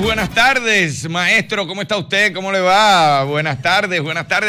Buenas tardes, maestro, ¿cómo está usted? ¿Cómo le va? Buenas tardes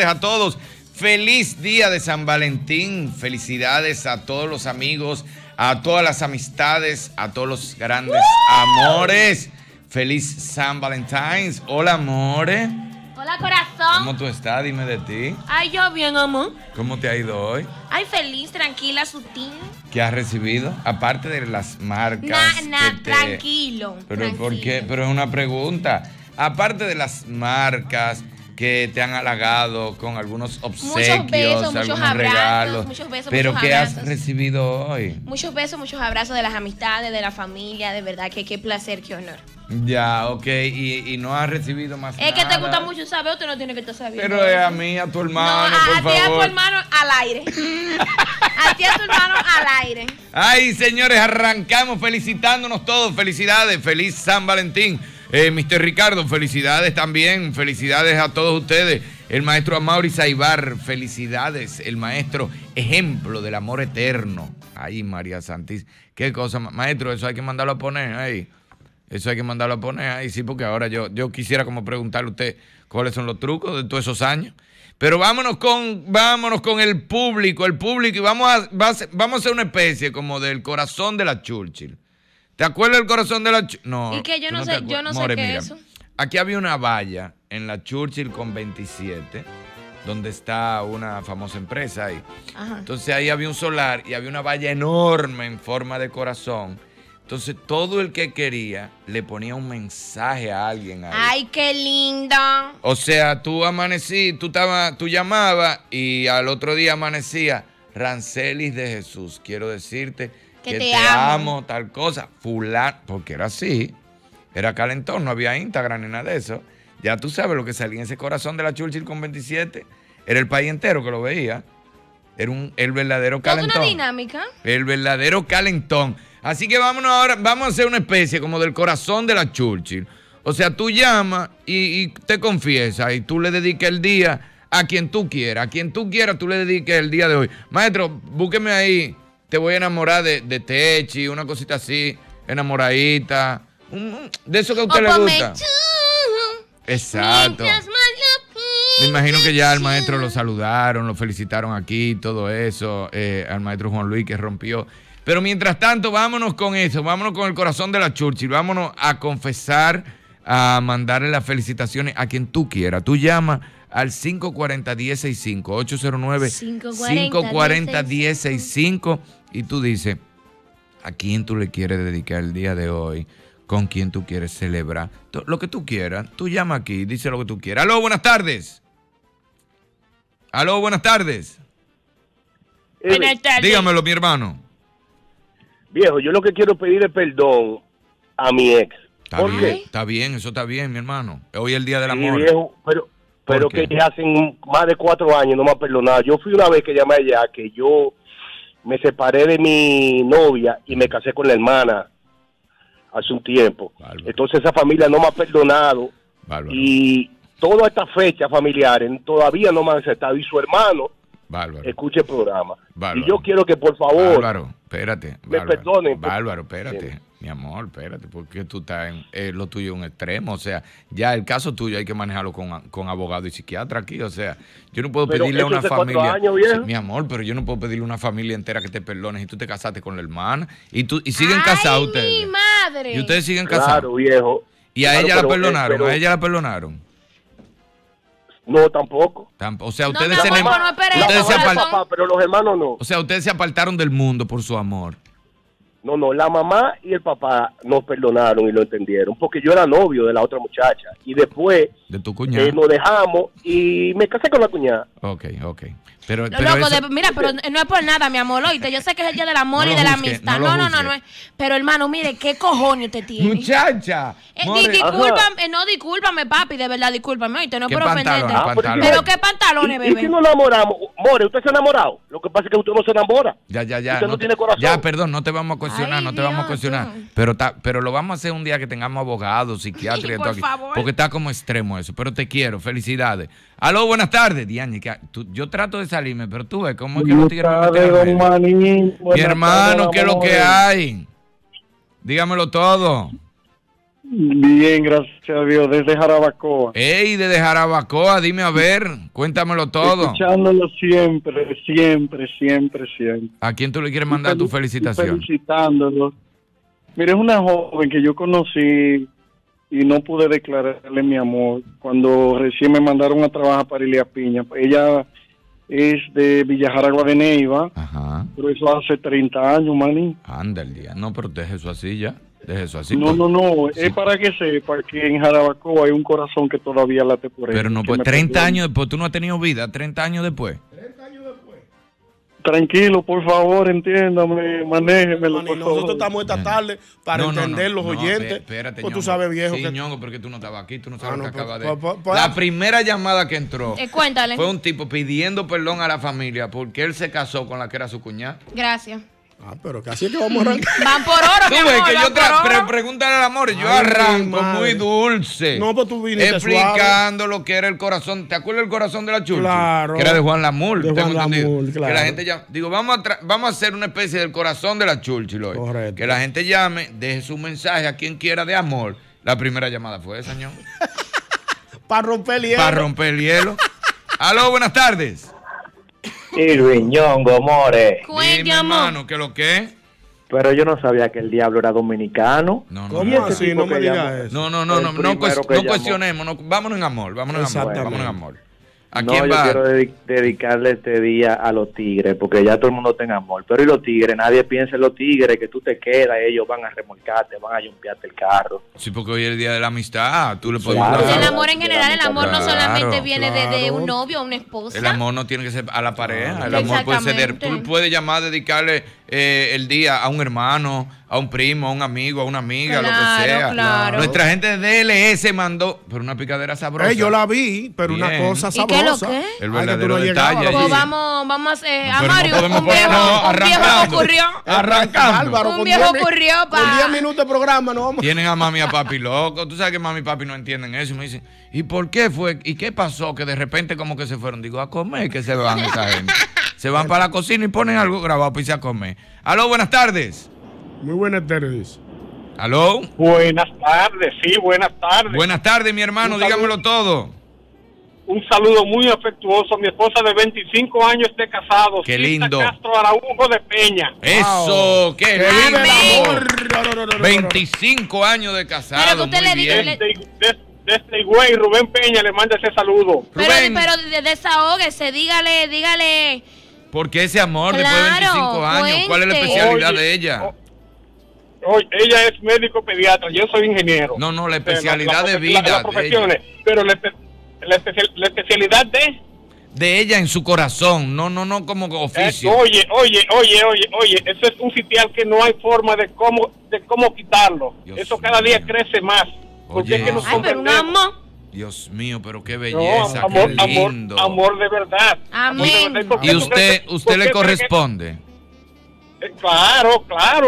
a todos. Feliz día de San Valentín, felicidades a todos los amigos, a todas las amistades, a todos los grandes amores. Feliz San Valentines. Hola, amores. Hola, corazón. ¿Cómo tú estás? Dime de ti. Ay, yo bien, amor. ¿Cómo te ha ido hoy? Ay, feliz, tranquila, sutil. ¿Qué has recibido? Aparte de las marcas. Tranquilo. Pero tranquilo. ¿Por qué? Pero es una pregunta. Aparte de las marcas que te han halagado con algunos obsequios, muchos besos, algunos regalos, muchos besos, pero muchos abrazos. ¿Qué has recibido hoy? Muchos besos, muchos abrazos de las amistades, de la familia, de verdad que qué placer, qué honor. Ya, ok, y no has recibido más nada. Es que te gusta mucho saber, usted no tiene que estar sabiendo. Pero es a mí, a tu hermano, no, por favor. A ti, a tu hermano, al aire. A ti, a tu hermano, al aire. Ay, señores, arrancamos felicitándonos todos. Felicidades, feliz San Valentín. Mr. Ricardo, felicidades también. Felicidades a todos ustedes. El maestro Amaurys Aybar, felicidades. El maestro, ejemplo del amor eterno. Ay, María Santís, qué cosa. Maestro, eso hay que mandarlo a poner ahí. Eso hay que mandarlo a poner ahí, sí, porque ahora yo quisiera como preguntarle a usted cuáles son los trucos de todos esos años. Pero vámonos con el público, y vamos a hacer una especie como del corazón de la Churchill. ¿Te acuerdas del corazón de la Churchill? No. Y que yo no sé qué es eso. Aquí había una valla en la Churchill con 27, donde está una famosa empresa ahí. Ajá. Entonces ahí había un solar y había una valla enorme en forma de corazón. Entonces, todo el que quería le ponía un mensaje a alguien ahí. ¡Ay, qué lindo! O sea, tú amanecí, tú llamabas y al otro día amanecía, Rancelis de Jesús, quiero decirte que te amo, tal cosa, fulano, porque era así, era calentón, no había Instagram ni nada de eso. Ya tú sabes lo que salía en ese corazón de la Churchill con 27, era el país entero que lo veía, era el verdadero calentón. ¿Toda una dinámica? El verdadero calentón. Así que vámonos ahora, vamos a hacer una especie como del corazón de la Churchill. O sea, tú llamas y te confiesas y tú le dedicas el día a quien tú quieras. A quien tú quieras tú le dediques el día de hoy. Maestro, búsqueme ahí, te voy a enamorar de Techi, una cosita así, enamoradita. De eso que a usted le gusta. Exacto. Me imagino que ya al maestro lo saludaron, lo felicitaron aquí, todo eso. Al maestro Juan Luis que rompió. Pero mientras tanto, vámonos con eso, vámonos con el corazón de la Churchill, vámonos a confesar, a mandarle las felicitaciones a quien tú quieras. Tú llamas al 540-1065, 809-540-1065 y tú dices a quién tú le quieres dedicar el día de hoy, con quién tú quieres celebrar, lo que tú quieras. Tú llama aquí, dice lo que tú quieras. Aló, buenas tardes. Aló, buenas tardes. Buenas tardes. Dígamelo, mi hermano. Viejo, yo lo que quiero pedir es perdón a mi ex. Está bien, eso está bien, mi hermano. Hoy es el día del amor. Sí, viejo, pero que ya hace más de 4 años no me ha perdonado. Yo fui una vez que llamé allá, que yo me separé de mi novia y me casé con la hermana hace un tiempo. Bárbaro. Entonces esa familia no me ha perdonado. Bárbaro. Y todas estas fechas familiares todavía no me han aceptado. Y su hermano... Bárbaro. Escuche el programa. Bárbaro. Y yo quiero que por favor... Bárbaro, espérate. Bárbaro. Me perdonen. Bárbaro, espérate. Sí. Mi amor, espérate, porque tú estás en lo tuyo en un extremo. O sea, ya el caso tuyo hay que manejarlo con abogado y psiquiatra aquí. O sea, yo no puedo pedirle a una familia... Años, sí, mi amor, pero yo no puedo pedirle a una familia entera que te perdones. Y tú te casaste con la hermana y siguen casados ustedes. ¡Ay, mi madre! Y ustedes siguen casados. Claro, viejo. Y a ella la perdonaron, a ella la perdonaron. No, tampoco. O sea, ustedes los hermanos no. O sea, ustedes se apartaron del mundo por su amor. No, la mamá y el papá nos perdonaron y lo entendieron, porque yo era novio de la otra muchacha y después de tu cuñada nos dejamos y me casé con la cuñada. Ok. Pero loco, eso... mira, pero no es por nada, mi amor, oíste, yo sé que es el día del amor y de la amistad. No es. Pero hermano, mire, qué cojones usted tiene. Muchacha. Discúlpame, papi, de verdad, discúlpame, oíste, no es por ofenderte. Pero qué pantalones, bebé. ¿Y si nos enamoramos? More, usted se ha enamorado. Lo que pasa es que usted no se enamora. Ya. Usted no tiene corazón. Ya, perdón, no te vamos a cuestionar, pero lo vamos a hacer un día que tengamos abogados, psiquiatras y todo aquí, porque está como extremo eso, pero te quiero, felicidades. Aló, buenas tardes, Diana, yo trato de salirme, pero tú ves cómo es que no te quiero meter. Mi hermano, ¿qué es lo que hay? Dígamelo todo. Bien, gracias a Dios, desde Jarabacoa. ¡Ey, desde Jarabacoa! Dime a ver, cuéntamelo todo. Escuchándolo siempre. ¿A quién tú le quieres mandar tu felicitación? Felicitándolo. Mira, es una joven que yo conocí y no pude declararle mi amor cuando recién me mandaron a trabajar para Elías Piña. Ella es de Villajaragua de Neiva. Ajá. Pero eso hace 30 años, maní. Anda el día. No, pero deja eso así ya. Deja eso así. No. Sí. Es para que sepa que en Jarabacoa hay un corazón que todavía late por él. Pero no, pues 30 años después. Tú no has tenido vida. 30 años después. Tranquilo, por favor, entiéndame, manéjemelo, por favor. Nosotros estamos esta tarde para entender los oyentes. Espérate, pues tú sabes, viejo. Sí, ñongo, porque tú no estabas aquí, tú no sabes lo que acaba de... La primera llamada que entró fue un tipo pidiendo perdón a la familia porque él se casó con la que era su cuñada. Gracias. Ah, pero casi es que vamos a arrancar. Van por oro, tú ves que yo te preguntan al amor, yo arranco muy dulce. No, pues tú viniste explicando suave lo que era el corazón. ¿Te acuerdas el corazón de la Churchill? Claro. Que era de Juan Lamour. De Juan Lamour, claro. Que la gente llama. Digo, vamos a hacer una especie del corazón de la Churchill hoy. Correcto. Que la gente llame, deje su mensaje a quien quiera de amor. La primera llamada fue esa, señor. Para romper el hielo. Aló, buenas tardes. Irving, ñongo, more. Dime, hermano, ¿qué lo que es? Pero yo no sabía que el diablo era dominicano. ¿Cómo así? No me digas eso. No cuestionemos. No, vámonos en amor. ¿A quién va? Yo quiero dedicarle este día a los tigres, porque ya todo el mundo tiene amor. Pero y los tigres, nadie piensa en los tigres, que tú te quedas, ellos van a remolcarte, van a yumpearte el carro. Sí, porque hoy es el día de la amistad. Tú le puedes hablar. El amor en general, el amor no solamente viene de un novio o una esposa. El amor no tiene que ser a la pareja. El amor puede ser. Tú puedes llamar, dedicarle el día a un hermano, a un primo, a un amigo, a una amiga, lo que sea. Claro. Nuestra gente de DLS mandó, pero una picadera sabrosa. Yo la vi, pero bien, una cosa sabrosa. ¿Qué lo que? El verdadero detalle. Pues vamos a hacer Amaury, un viejo ocurrió para 10 minutos de programa, no vamos. Tienen a mami y a papi loco. Tú sabes que mami y papi no entienden eso. Y me dicen, ¿y por qué fue? ¿Y qué pasó? Que de repente como que se fueron. Digo, a comer que se van esa gente. Se van para la cocina y ponen algo grabado para irse a comer. Aló, buenas tardes. Muy buenas tardes. ¿Aló? Buenas tardes, sí, buenas tardes. Buenas tardes, mi hermano, dígamelo todo. Un saludo muy afectuoso a mi esposa de 25 años de casados. Qué lindo. Sista Castro Araujo de Peña. Eso, qué lindo. ¡Ay, amor! 25 años de casados, muy bien. Desde Higüey, Rubén Peña le manda ese saludo. Pero desahógese, dígale. Porque ese amor después de 25 años, ¿cuál es la especialidad de ella? Ella es médico pediatra, yo soy ingeniero. No, la especialidad de vida. Las profesiones, pero la especialidad de... De ella en su corazón, no como oficio. Oye, eso es un sitial que no hay forma de cómo quitarlo. Eso cada día crece más. Porque es que nos comprendemos. Dios mío, pero qué belleza, qué lindo. Amor de verdad. Amén. ¿Y usted le corresponde? Claro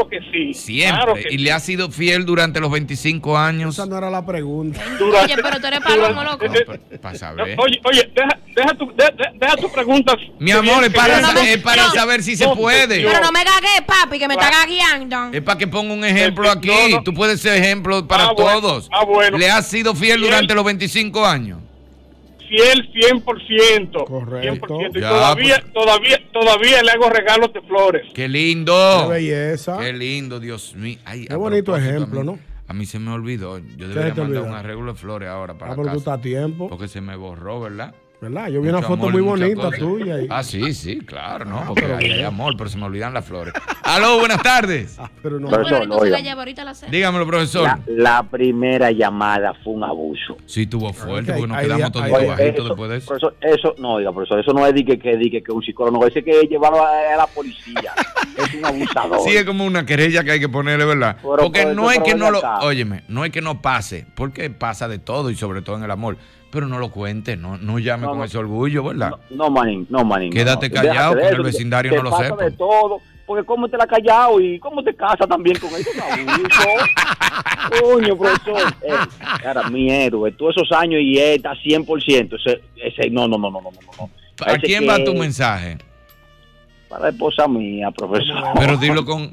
que sí. Siempre. Claro que le ha sido fiel durante los 25 años. Esa no era la pregunta. Oye, pero tú eres palomo, loco. Para saber. Oye, deja tus preguntas. Mi amor, es para saber si se puede. Pero no me gagué, papi, que me está gagueando. Es para que ponga un ejemplo aquí. No. Tú puedes ser ejemplo para todos. Bueno. Le has sido fiel durante los 25 años. Fiel 100%. Correcto. 100%. Y ya, todavía le hago regalos de flores. ¡Qué lindo! ¡Qué belleza! ¡Qué lindo, Dios mío! Ay, ¡qué bonito ejemplo, no! A mí se me olvidó. Yo debería mandar un arreglo de flores ahora para casa. Porque tú estás tiempo. Porque se me borró, ¿verdad? Yo vi una foto muy bonita tuya. Ah, sí, claro, ¿no? Porque hay amor, pero se me olvidan las flores. Aló, buenas tardes. Pero no, profesor, dígamelo, profesor. La primera llamada fue un abuso. Sí, tuvo fuerte, porque nos quedamos todos bajitos después de eso. Eso, no, diga, profesor, eso no es que un psicólogo, ese que llevaron a la policía. Es un abusador. Sí, es como una querella que hay que ponerle, ¿verdad? Porque no es que no lo... Óyeme, no es que no pase, porque pasa de todo y sobre todo en el amor. Pero no lo cuentes, no llame con ese orgullo, ¿verdad? No, manín. Quédate callado, porque el vecindario no lo sepa. Pasa de todo, porque cómo te la callado y cómo te casas también con eso. Coño, profesor. Cara, mi héroe, tú esos años y él está 100%. No. ¿A quién va tu mensaje? para la esposa mía, profesor.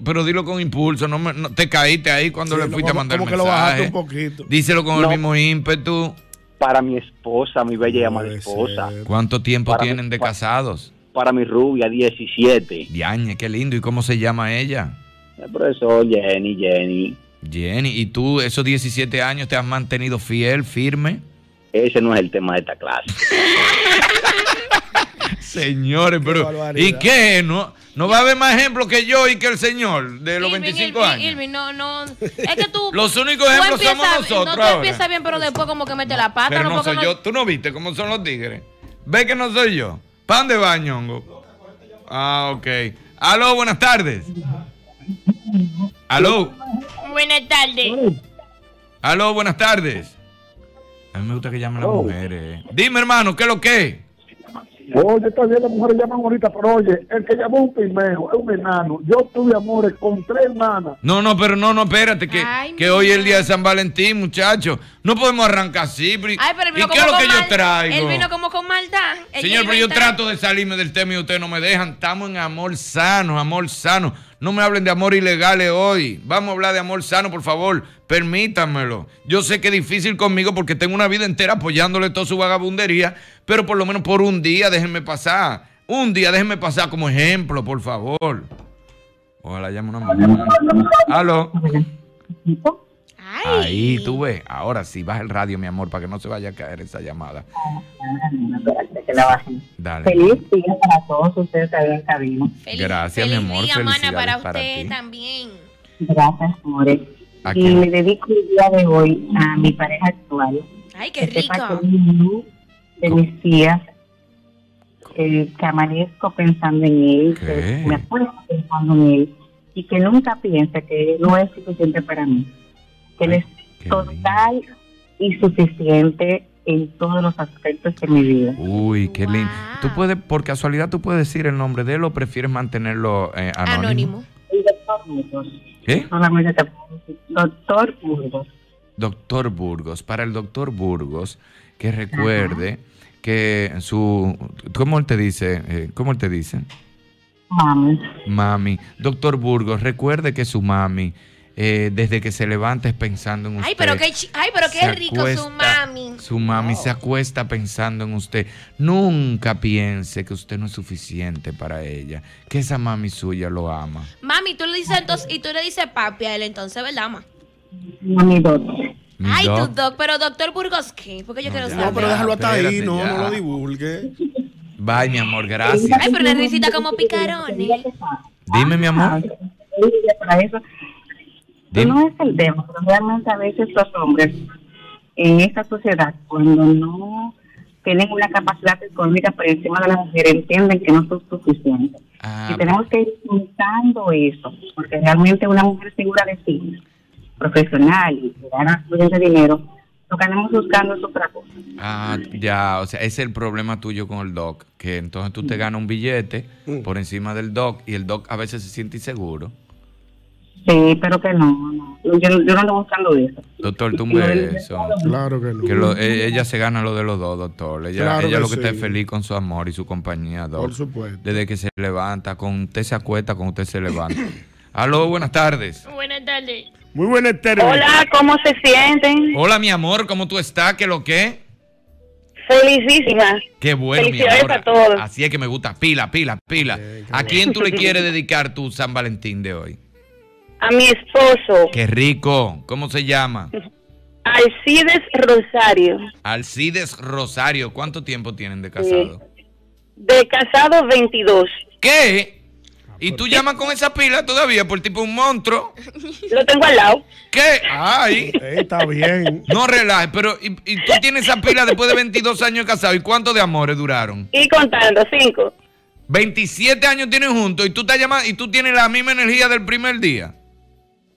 Pero dilo con impulso, no te caíste ahí cuando sí, le fuiste a mandar el mensaje. Como que lo bajaste un poquito. Díselo con el mismo ímpetu. Para mi esposa, mi bella y amada esposa. ¿Cuánto tiempo tienen de casados? Para mi rubia, 17. Diañe, qué lindo. ¿Y cómo se llama ella? El profesor Jenny. Jenny, ¿y tú esos 17 años te has mantenido fiel, firme? Ese no es el tema de esta clase. Señores, pero ¿y qué? No va a haber más ejemplos que yo y que el señor de los 25 años. Irving, no. Es que tú. Los únicos ejemplos somos nosotros. No, tú empiezas bien, pero después como que mete la pata. Pero no soy yo. Tú no viste cómo son los tigres. Ve que no soy yo. ¿Pan de baño, hongo? Ah, ok. Aló, buenas tardes. Aló. Buenas tardes. Aló, buenas tardes. A mí me gusta que llamen las mujeres. Dime, hermano, ¿qué es lo que? Oye, está bien, las mujeres llaman ahorita, pero oye, el que llamó un pimejo, es un enano. Yo tuve amores con 3 hermanas. No, espérate, que hoy es el día de San Valentín, muchachos. No podemos arrancar así. ¿Y qué es lo que yo traigo? Él vino como con maldad. Señor, pero yo trato de salirme del tema y ustedes no me dejan. Estamos en amor sano. No me hablen de amor ilegales hoy. Vamos a hablar de amor sano, por favor. Permítanmelo. Yo sé que es difícil conmigo porque tengo una vida entera apoyándole toda su vagabundería, pero por lo menos por un día déjenme pasar. Un día déjenme pasar como ejemplo, por favor. Ojalá llame una mujer. Aló. Ahí, tú ves. Ahora sí, baja el radio, mi amor, para que no se vaya a caer esa llamada. Espérate que la bajen. Dale. Feliz día para todos ustedes que habían cabido. Gracias, mi amor. Feliz día, mana, para usted también. Gracias, amores. Y le dedico el día de hoy a mi pareja actual. Ay, qué rico. De mis tías, que amanezco pensando en él, que me acuerdo pensando en él, y que nunca piensa que no es suficiente para mí. Que él es total y suficiente en todos los aspectos de mi vida. Uy, qué lindo. ¿Tú puedes, por casualidad, decir el nombre de él o prefieres mantenerlo anónimo? El doctor Burgos. ¿Qué? Solamente te puedo decir doctor Burgos. Doctor Burgos. Para el doctor Burgos, que recuerde que su... ¿Cómo él te dice? Mami. Mami. Doctor Burgos, recuerde que su mami... desde que se levanta es pensando en usted. Ay, pero qué rico su mami. Su mami se acuesta pensando en usted. Nunca piense que usted no es suficiente para ella, que esa mami suya lo ama. Mami, tú le dices entonces, y tú le dices papi a él entonces, ¿verdad, ma? Mami, pero doctor Burgos, ¿qué? Porque yo quiero saber. No, pero déjalo hasta ahí, no lo divulgue. Bye, mi amor, gracias. Ay, pero la risita como picarones. Dime, mi amor. Para eso... No es el tema, pero realmente a veces los hombres en esta sociedad, cuando no tienen una capacidad económica por encima de la mujer, entienden que no son suficientes. Y tenemos que ir juntando eso, porque realmente una mujer segura de sí, profesional y que gana suficiente dinero, lo que andamos buscando es otra cosa. O sea, ese es el problema tuyo con el doc, que entonces tú te ganas un billete por encima del doc y el doc a veces se siente inseguro. Sí, pero que no. Yo no ando buscando eso. Doctor, tú mueres eso. Claro que no. Que ella se gana lo de los dos, doctor. Ella lo que está feliz con su amor y su compañía, doctor. Por supuesto. Desde que se levanta, con usted se acuesta, con usted se levanta. Aló, buenas tardes. Buenas tardes. Muy buenas tardes. Hola, ¿cómo se sienten? Hola, mi amor, ¿cómo tú estás? ¿Qué lo que? Felicísima. Qué bueno, felicidades mi amor. A todos. Así es que me gusta. Pila. ¿A quién tú le quieres dedicar tu San Valentín de hoy? A mi esposo. Qué rico. ¿Cómo se llama? Alcides Rosario. Alcides Rosario. ¿Cuánto tiempo tienen de casado? De casado 22. ¿Qué? ¿Y tú llamas con esa pila todavía? Por tipo un monstruo. Lo tengo al lado. ¿Qué? Ay. Está bien. No relajes, pero ¿y tú tienes esa pila después de 22 años de casado? ¿Y cuántos de amores duraron? Y contando, 5. 27 años tienen juntos y tú te llamas y tú tienes la misma energía del primer día.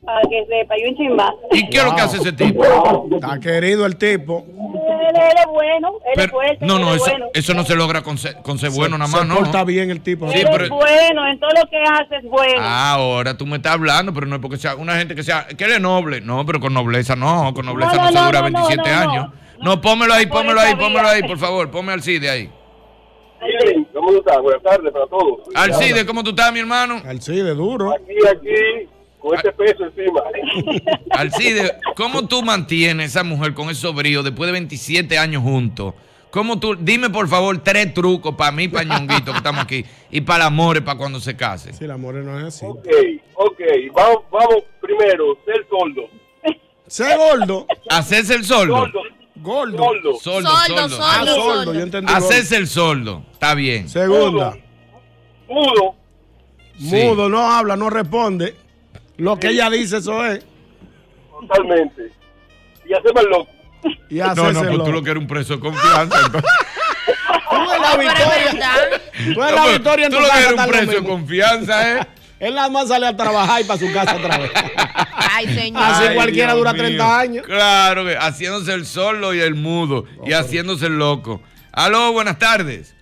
Para que sepa, yo un chimba. ¿Y qué es lo que hace ese tipo? Está querido el tipo. Él es bueno, es fuerte. Eso no se logra con ser bueno nada más, ¿no? Está bien el tipo. Sí, pero es bueno, en todo lo que hace es bueno. Ahora tú me estás hablando, pero no es porque sea una gente que él es noble. No, pero con nobleza no se dura 27 años. No, pónmelo ahí, por favor, ponme al CID ahí. ¿cómo tú estás? Buenas tardes para todos. Alcides, ¿cómo tú estás, mi hermano? Alcides, duro. Aquí, con este peso encima. Alcides, ¿cómo tú mantienes esa mujer con esos bríos después de 27 años juntos? ¿Cómo tú? Dime, por favor, tres trucos para mí, para Ñonguito, que estamos aquí, y para el amor, para cuando se case. Sí, el amor no es así. Ok, ok. Vamos primero, ser gordo. ¿Ser gordo? ¿Hacerse el sordo? Gordo. Gordo. Soldo. Soldo, soldo. Soldo. Ah, soldo. Yo entendí. Hacerse el soldo. Está bien. Segunda. Mudo. Mudo, sí. No habla, no responde. Lo que ella dice, eso es. Totalmente. Y hacerme el loco. Y no, pues loco. Tú lo que eres un preso de confianza. Entonces. Tú en la victoria. Tú en la victoria en tu casa. Tú lo que eres un preso de confianza, ¿eh? Él nada más sale a trabajar y para su casa otra vez. Ay, señor. Así cualquiera dura 30 años. Claro, haciéndose el solo y el mudo. Oh, y haciéndose el loco. Aló, buenas tardes.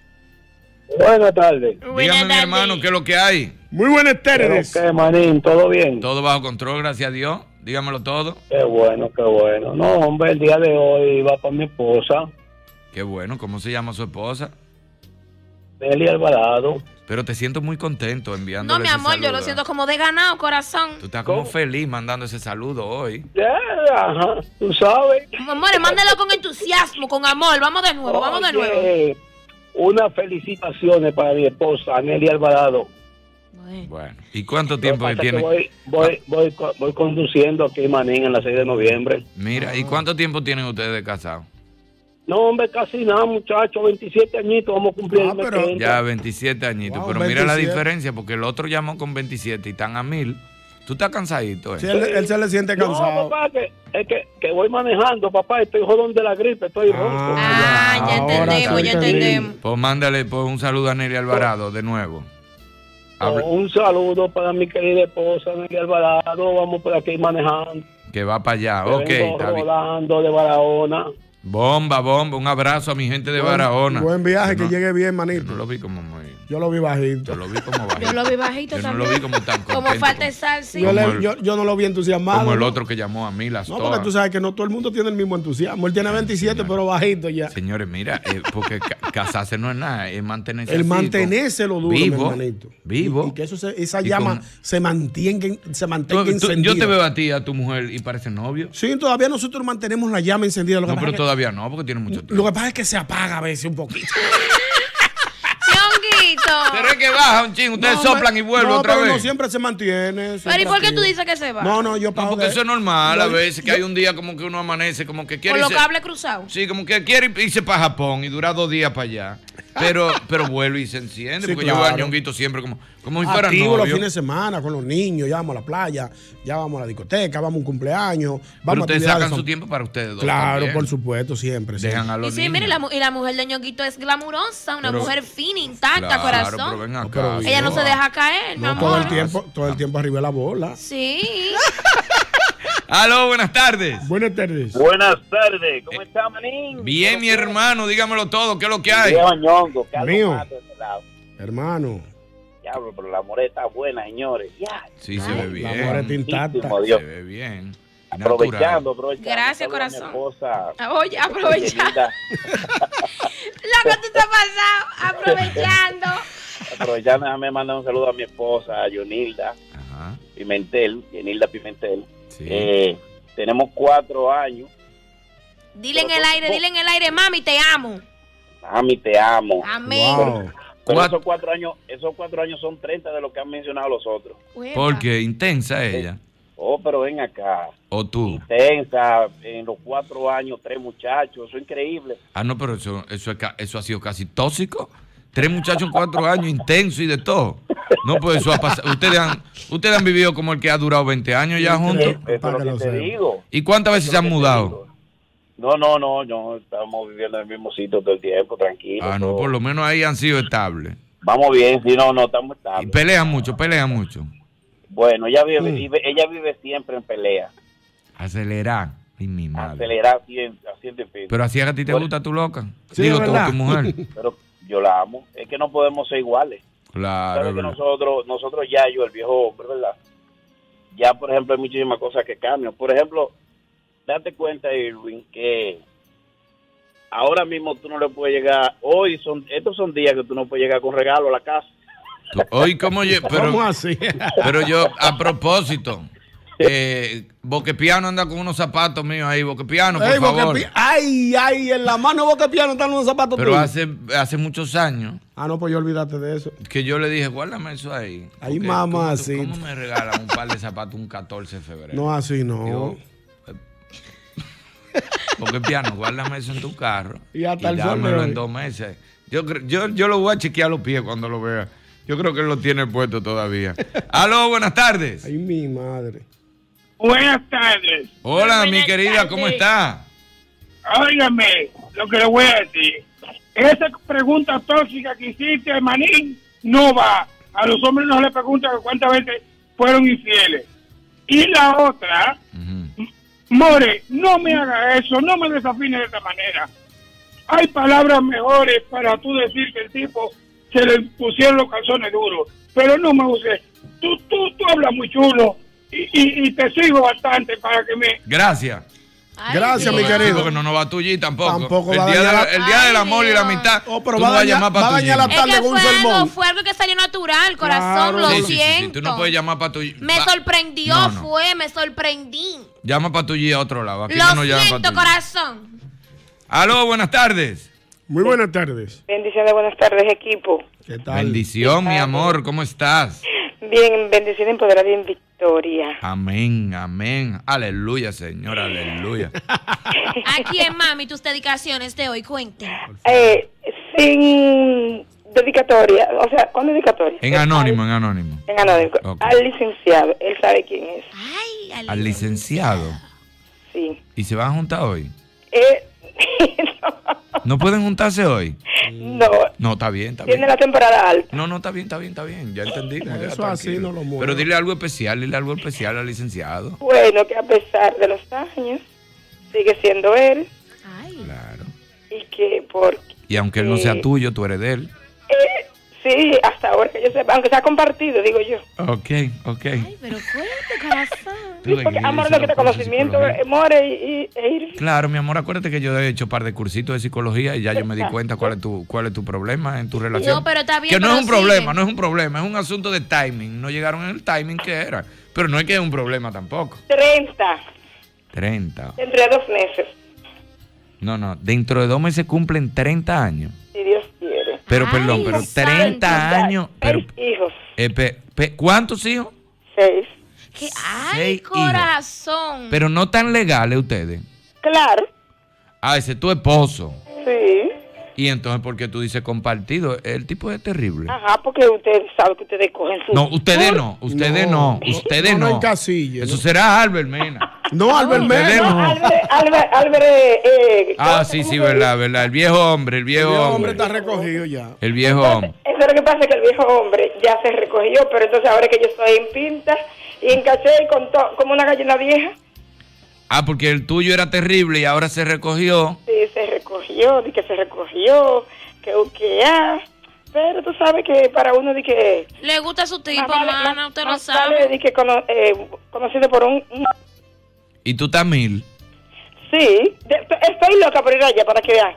Buenas tardes. Dígame, buenas tardes, mi hermano, ¿qué es lo que hay? Muy buenas tardes. ¿Qué, manín? ¿Todo bien? Todo bajo control, gracias a Dios. Dígamelo todo. Qué bueno, qué bueno. No, hombre, el día de hoy va para mi esposa. Qué bueno, ¿cómo se llama su esposa? Nelly Alvarado. Pero te siento muy contento enviándole. No, mi amor, ese saludo. Yo lo siento como de ganado, corazón. Tú estás como feliz mandando ese saludo hoy. Ajá, tú sabes. Amores, mándalo con entusiasmo, con amor. Vamos de nuevo, vamos de nuevo. Unas felicitaciones para mi esposa, Nelly Alvarado. Bueno, ¿y cuánto tiempo que tiene? Voy conduciendo aquí, manín, en la 6 de noviembre. Mira, ¿y cuánto tiempo tienen ustedes de casados? No, hombre, casi nada, muchachos, 27 añitos, vamos a cumplir. Ya, 27 añitos, wow, pero 27. Mira la diferencia, porque el otro llamó con 27 y están a 1000. Tú estás cansadito, ¿eh? Sí, él se le siente cansado. No, papá, que voy manejando, papá, estoy jodón de la gripe, estoy ronco. Ah, ya entendemos, ya entendemos. Pues mándale un saludo a Nelly Alvarado, de nuevo. Un saludo para mi querida esposa, Nelly Alvarado, vamos por aquí manejando. Que va para allá, ok. Rodando de Barahona. Bomba, bomba. Un abrazo a mi gente de Barahona. Buen viaje, que llegue bien, manito. Yo no lo vi como muy... Yo lo vi bajito. Yo lo vi como bajito. Yo lo vi bajito también. Yo no lo vi como tan contento. Como falta de sal, sí. Yo no lo vi entusiasmado. Como el otro que llamó a mí, las todas. No, porque tú sabes que no todo el mundo tiene el mismo entusiasmo. Él tiene 27, señores, pero bajito ya. Señores, mira, porque casarse no es nada, es mantenerse el así, mantenerse lo duro, vivo, hermanito. Vivo. Y que eso esa llama se mantenga encendida. Yo te veo a ti, a tu mujer, y parece novio. Sí, todavía nosotros mantenemos la llama encendida. No, pero todavía no, porque tiene mucho tiempo. Lo que pasa es que se apaga a veces un poquito. Pero es que baja un chingo, ustedes soplan y vuelven otra vez. No, siempre se mantiene. Pero ¿y por qué tú dices que se va? No, yo pago. No, porque eso es normal a veces, que hay un día como que uno amanece, como que quiere. Con los cables cruzados. Sí, como que quiere irse para Japón y dura 2 días para allá. Pero vuelve y se enciende, sí, porque claro. Yo voy a Ñonguito siempre como si fuera novio. Activo los fines de semana con los niños, ya vamos a la playa, ya vamos a la discoteca, vamos a un cumpleaños. Pero ustedes sacan su tiempo para ustedes dos. Claro, también. Por supuesto, siempre. Dejan a los niños. Sí, mire, y la mujer de Ñonguito es glamurosa, una mujer fina, intacta, claro, corazón. Pero ven acá, pero ella no se deja caer, mi amor. Todo el tiempo arriba de la bola. Sí. Aló, buenas tardes. Buenas tardes. Buenas tardes. ¿Cómo está, manín? Bien, mi hermano, dígamelo todo. ¿Qué es lo que hay? Ñongo, mío. Hermano. Diablo, pero la moreta está buena, señores. Ya. Sí, se ve bien. La moreta intacta. Se ve bien. Aprovechando. Gracias, corazón. Oye, aprovechando. Loco, tú te has pasado. Aprovechando, déjame mandar un saludo a mi esposa, a Yonilda Pimentel. Yonilda Pimentel. Sí. Tenemos 4 años. Dile en el aire, dile en el aire, mami, te amo. Mami, te amo. Amén. Wow. Pero esos cuatro años son 30 de lo que han mencionado los otros. Porque intensa ella. Pero ven acá. O tú. Intensa, en los 4 años, 3 muchachos, eso es increíble. Ah, no, pero eso ha sido casi tóxico. 3 muchachos en 4 años, intenso y de todo. No, pues eso ha pasado. Ustedes han vivido como el que ha durado 20 años ya juntos. Eso es lo que te digo. ¿Y cuántas veces se han mudado? No, estamos viviendo en el mismo sitio todo el tiempo, tranquilo. Ah, no, por lo menos ahí han sido estables. Vamos bien, sí, no, estamos estables. Y pelean mucho. Bueno, ella vive siempre en pelea. Acelerar. Mi madre. Acelerar siempre. Pero así es que a ti te gusta tu loca. Sí, digo, tu mujer. Pero yo la amo. Es que no podemos ser iguales. Claro. Pero que nosotros ya, yo, el viejo hombre, ¿verdad? Ya, por ejemplo, hay muchísimas cosas que cambian. Por ejemplo, date cuenta, Irwin, que ahora mismo tú no le puedes llegar, hoy son, estos son días que tú no puedes llegar con regalo a la casa. Hoy como yo, pero así. Pero yo, a propósito, Boquepiano anda con unos zapatos míos ahí, Boquepiano, por favor. Ay, ay, en la mano de Boquepiano están unos zapatos míos. Pero hace muchos años. Ah, no, pues yo olvídate de eso. Que yo le dije, guárdame eso ahí. Ahí mamá, así. ¿Cómo me regalan un par de zapatos un 14 de febrero? No, así no. Digo, Boquepiano, guárdame eso en tu carro. Y hasta el sol de hoy. En 2 meses. Yo lo voy a chequear los pies cuando lo vea. Yo creo que él lo tiene puesto todavía. Aló, buenas tardes. Ay, mi madre. Buenas tardes. Hola, mi querida, ¿cómo está? Óigame lo que le voy a decir. Esa pregunta tóxica que hiciste, Manín, no va. A los hombres no les preguntan cuántas veces fueron infieles. Y la otra, More, no me haga eso, no me desafines de esta manera. Hay palabras mejores para tú decir que el tipo... se le pusieron los calzones duros, pero no me uses. Tú hablas muy chulo y te sigo bastante para que me... Gracias. Ay, gracias, Dios. Mi querido. Porque no va a tullir tampoco. El día del amor y la amistad, oh, pero tú vas a llamar para tullir. Fue algo que salió natural, corazón, claro. Lo siento. Sí, tú no puedes llamar para tullir. Me sorprendió, no. Me sorprendí. Llama para tullir a otro lado. Aquí lo no siento, corazón. Aló, buenas tardes. Muy buenas tardes. Bendiciones, buenas tardes, equipo. ¿Qué tal? Bendición, mi amor, ¿cómo estás? Bien, bendición, empoderada y en victoria. Amén, amén. Aleluya, Señor, aleluya. ¿A quién, mami, tus dedicaciones de hoy? Cuenta. Sin dedicatoria, o sea, con dedicatoria. En anónimo. En anónimo. Okay. Al licenciado, él sabe quién es. Ay, al licenciado. Sí. ¿Y se van a juntar hoy? ¿No pueden juntarse hoy? No. No, está bien, está bien. Tiene la temporada alta. No, está bien. Ya entendí. Eso así no lo mueve. Pero dile algo especial al licenciado. Bueno, que a pesar de los años, sigue siendo él. Ay. Claro. Y aunque él no sea tuyo, tú eres de él. Sí, hasta ahora que yo sepa, aunque sea compartido, digo yo. Ok. Ay, pero fuerte, corazón. Sí, porque, amor, lo que te conocimiento, amor, ir. Claro, mi amor, acuérdate que yo he hecho un par de cursitos de psicología y ya yo me di cuenta cuál es tu problema en tu relación. No, pero está bien. Que no es un problema, es un asunto de timing. No llegaron en el timing que era. Pero no es que es un problema tampoco. 30. Dentro de 2 meses. No, dentro de 2 meses cumplen 30 años. Si Dios quiere. Pero, perdón, pero 30 años... 6 hijos. ¿Cuántos hijos? 6. ¡Ay, corazón! Pero no tan legales ustedes. Claro. Ese es tu esposo. Sí. Y entonces, ¿por qué tú dices compartido? El tipo es terrible. Ajá, porque ustedes saben que ustedes cogen su... No, ustedes no. No casillas. Eso será Albert Mena. No, Albert Mena. Sí, verdad. El viejo hombre está recogido ya. Eso es lo que pasa, que el viejo hombre ya se recogió, pero entonces ahora que yo estoy en pinta y en caché y como una gallina vieja. Ah, porque el tuyo era terrible y ahora se recogió. Sí, se recogió, pero tú sabes que para uno de que... Le gusta su tipo, hermana, usted lo sabe. De que conocido por un... ¿Y tú estás mil? Sí, estoy loca por ir allá para que vean.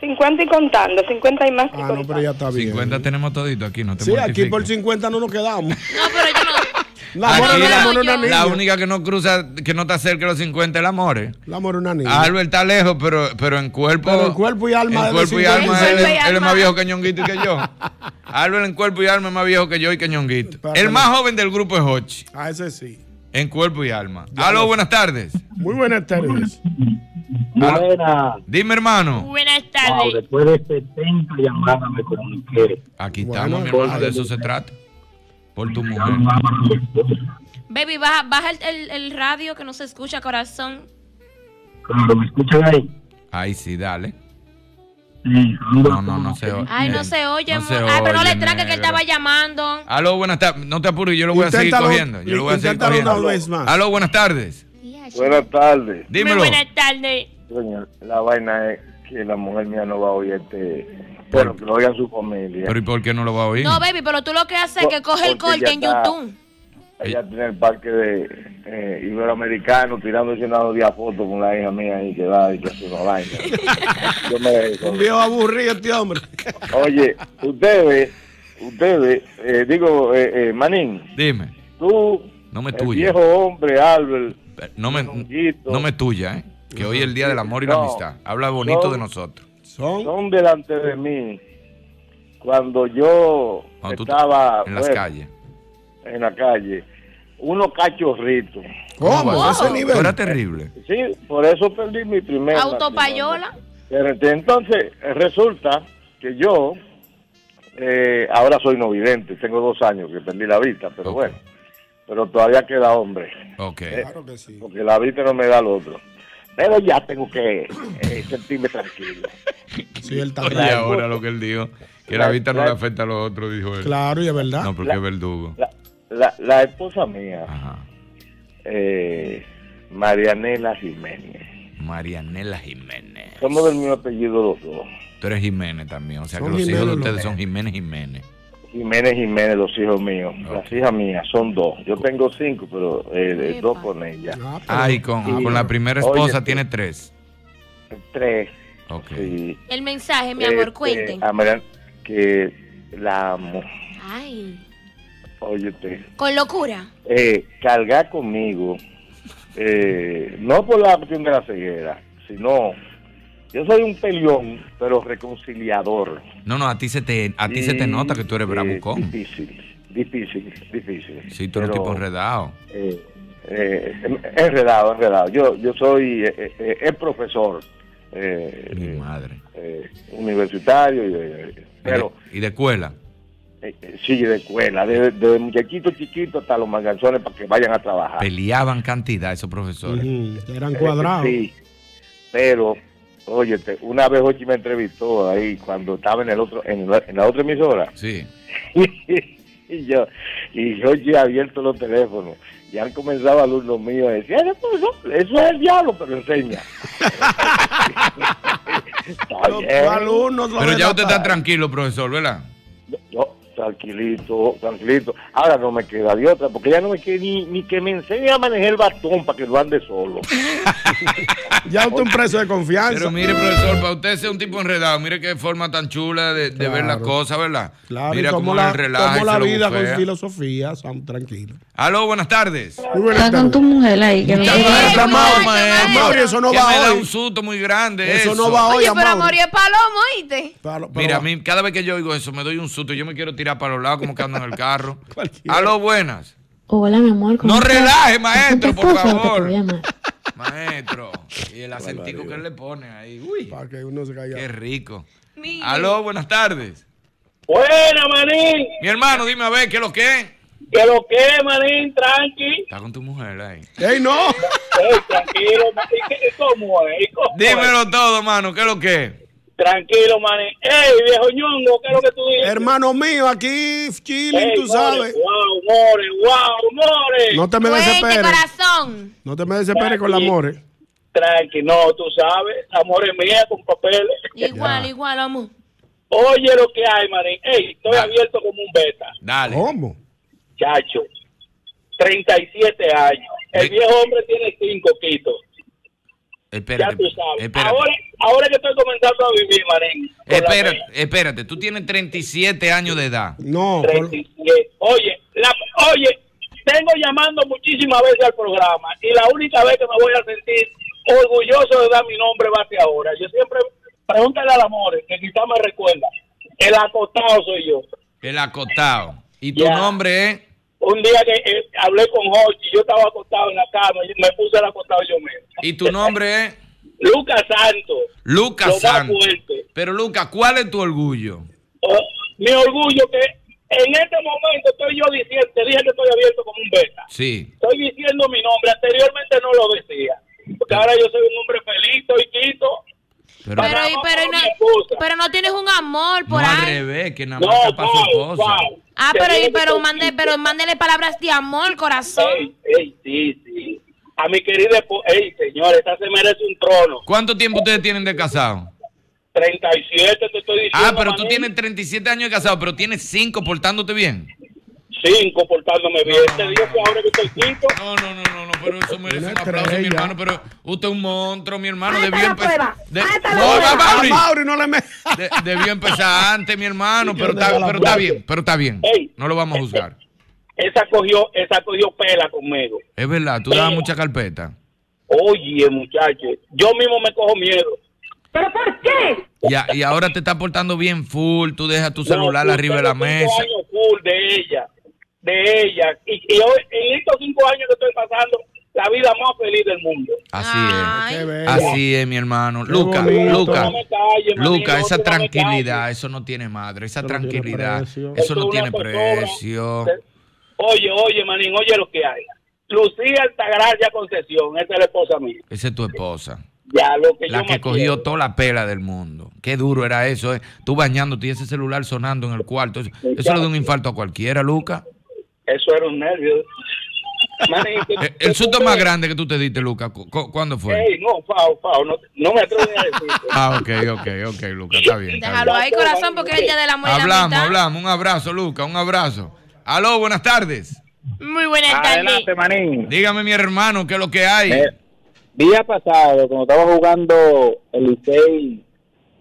50 y contando, 50 y más. Ah, no, pero ya está bien. 50 tenemos todito aquí, no te mortifiques. Sí, aquí por 50 no nos quedamos. No, pero yo no... La única que no cruza, que no está cerca de los 50 es el amor. El amor es una niña. Albert está lejos, pero en cuerpo. Pero en cuerpo y alma. En cuerpo y alma. Él es más viejo que Ñonguito y que yo. Albert en cuerpo y alma es más viejo que yo y que Ñonguito. El más joven del grupo es Jochy. Ah, ese sí. En cuerpo y alma. Aló, buenas tardes. Muy buenas tardes. Buenas. Dime, hermano. Buenas tardes. Wow, después de 70 llamadas me comuniqué. Aquí estamos, mi hermano, de eso se trata. Por tu mujer. Baby, baja el radio que no se escucha, corazón. Claro, ¿me escuchan ahí? Ahí sí, dale. Sí, no se oye. Ay, no se oye. Ay, pero no le tranque que él estaba llamando. Aló, buenas tardes. No te apures, yo lo voy a seguir cogiendo. Aló, buenas tardes. Buenas tardes. Dímelo. Buenas tardes. Coño, la vaina es que la mujer mía no va a oír Pero que lo oiga su familia. ¿Pero y por qué no lo va a oír? No, baby, pero tú lo que haces es que coge el corte en YouTube. Ella tiene el parque de iberoamericano tirándose una día foto con la hija mía y que va y que hace unos años. Yo me... Un viejo aburrido este hombre. Oye, ustedes, Manín. Dime. Tú, no me tuya. El viejo hombre, Albert. No me tuya, ¿eh? Que hoy es el día del amor y la amistad. Habla bonito de nosotros. Son delante de mí cuando yo estaba en las calles. En la calle, unos cachorritos. ¿Cómo? Wow. Ese nivel era terrible. Sí, por eso perdí mi primera. Autopayola. Entonces, resulta que yo ahora soy no vidente, tengo 2 años que perdí la vista, pero bueno, pero todavía queda hombre. Claro que sí. Porque la vista no me da el otro. Pero ya tengo que sentirme tranquilo. Sí, él también. Oye, ahora lo que él dijo, que la vista no le afecta a los otros, dijo él. Claro, y es verdad. No, porque es verdugo. La esposa mía, Marianela Jiménez. Marianela Jiménez. Somos del mismo apellido los dos. Tú eres Jiménez también, o sea que los hijos de ustedes son Jiménez Jiménez. Jiménez Jiménez, los hijos míos. Las hijas mías son 2. Yo tengo 5, pero 2 con ella. Y con la primera esposa tiene 3. 3. Sí. El mensaje, mi amor, cuenten. A Mariana, que la amo. Ay. Óyete. Con locura. Cargar conmigo. No por la cuestión de la ceguera, sino yo soy un peleón, pero reconciliador. No, a ti se te nota que tú eres bravucón. Difícil. Sí, tú eres tipo enredado. Enredado. Yo soy el profesor. Mi madre. Universitario. ¿Y de escuela? Sí, de escuela, de muchachitos chiquitos hasta los manganzones para que vayan a trabajar. Peleaban cantidad esos profesores. Eran cuadrados. Sí, pero, oye, una vez Jochy me entrevistó ahí cuando estaba en la otra emisora. Sí. y Jochy ha abierto los teléfonos. Y han comenzado alumnos míos a decir, eso es el diablo, pero enseña. Pero ya usted está tranquilo, profesor, ¿verdad? Yo, tranquilito. Ahora no me queda de otra, porque ya no me queda ni que me enseñe a manejar el bastón para que lo ande solo. Ya usted es un preso de confianza. Pero mire, profesor, para usted ser un tipo enredado, mire qué forma tan chula de ver las cosas, ¿verdad? Claro, mira cómo la relaja. Como la vida bufea con filosofía, son tranquilos. Aló, buenas tardes. Está con tu mujer ahí. Que no Amaury, eso no va hoy. Me da un susto muy grande. Eso no va hoy, Amaury. Pero Amaury es palomo, ¿oíste? Mira, a mí, cada vez que yo oigo eso, me doy un susto. Yo me quiero tirar para los lados como que ando en el carro. Aló, buenas. Hola, mi amor. No relaje, maestro, por favor. Maestro, y el acentico que él le pone ahí. Uy, para que uno se caiga. Qué rico. Aló, buenas tardes. Buena, Manín. Mi hermano, dime a ver, ¿qué es lo que es? ¿Qué es lo que es, Manín? Tranqui. Está con tu mujer ahí. ¡Ey, no! Ey, tranquilo, Manín. ¿Cómo es? Dímelo todo, mano, ¿qué es lo que es? Tranquilo, Manín. Ey, viejo ñongo, ¿qué es lo que tú dices? Hermano mío, aquí chilling, tú sabes. Wow, more. No te me desesperes. Corazón. No te me desesperes con la more. Tranqui, no, tú sabes. La more es mía con papeles. Igual, amor. Oye lo que hay, Manín. Ey, estoy abierto como un beta. Dale. ¿Cómo? Chacho, 37 años. El viejo hombre tiene 5 quitos. Espérate, ya tú sabes. Espérate. Ahora que estoy comenzando a vivir, Marín. Espérate, tú tienes 37 años de edad. No. 37. Oye, tengo llamando muchísimas veces al programa y la única vez que me voy a sentir orgulloso de dar mi nombre va hacia ahora. Yo siempre, pregúntale al amor, que quizá me recuerda. El acotado soy yo. El acotado. ¿Y tu nombre es? Un día que hablé con Jochy, yo estaba acostado en la cama, me puse el acostado yo mismo. ¿Y tu nombre es? Lucas Santos. Lucas Santos. Pero Lucas, ¿cuál es tu orgullo? Mi orgullo que en este momento estoy yo diciendo, te dije que estoy abierto como un beta. Sí. Estoy diciendo mi nombre, anteriormente no lo decía. Porque ahora yo soy un hombre feliz, estoy quito. Pero no tienes un amor por ahí. Al revés, que nada más para su esposa. Pero mándele palabras de amor, corazón. Sí. A mi querida esposa. Ey, señores, esta se merece un trono. ¿Cuánto tiempo ustedes tienen de casado? 37, te estoy diciendo. Pero tú tienes 37 años de casado, pero tienes 5 portándote bien. 5 portándome bien. Este día fue ahora que está el 5. No, pero eso merece un aplauso, mi hermano. Pero usted es un monstruo, mi hermano. Debió empezar. Debió empezar antes, mi hermano. Pero está bien, Ey, no lo vamos a juzgar. Esa cogió pela conmigo. Es verdad, tú dabas mucha carpeta. Oye, muchacho, yo mismo me cojo miedo. ¿Pero por qué? Y ahora te está portando bien full, tú dejas tu celular arriba de la mesa. 5 años full de ella. Y hoy, en estos 5 años que estoy pasando, la vida más feliz del mundo. Así es, mi hermano. Lucas, esa tranquilidad, eso no tiene madre, esa tranquilidad, eso no tiene precio. Oye, manín, oye lo que hay. Lucía Altagracia Concesión, esa es la esposa mía. Esa es tu esposa. Ya, la que cogió toda la pela del mundo. Qué duro era eso, ¿eh? Tú bañándote y ese celular sonando en el cuarto. Eso le da un infarto a cualquiera, Lucas. Eso era un nervio. Manín, el susto más grande que tú te diste, Lucas, ¿cuándo fue? No me atrevo a decirte. Ok, Lucas, está bien. Déjalo ahí, corazón, porque es el día de la muerte. Hablamos. Un abrazo, Lucas, un abrazo. Aló, buenas tardes. Muy buenas tardes. Adelante, manín. Dígame, mi hermano, ¿qué es lo que hay? Día pasado, cuando estaba jugando el Licey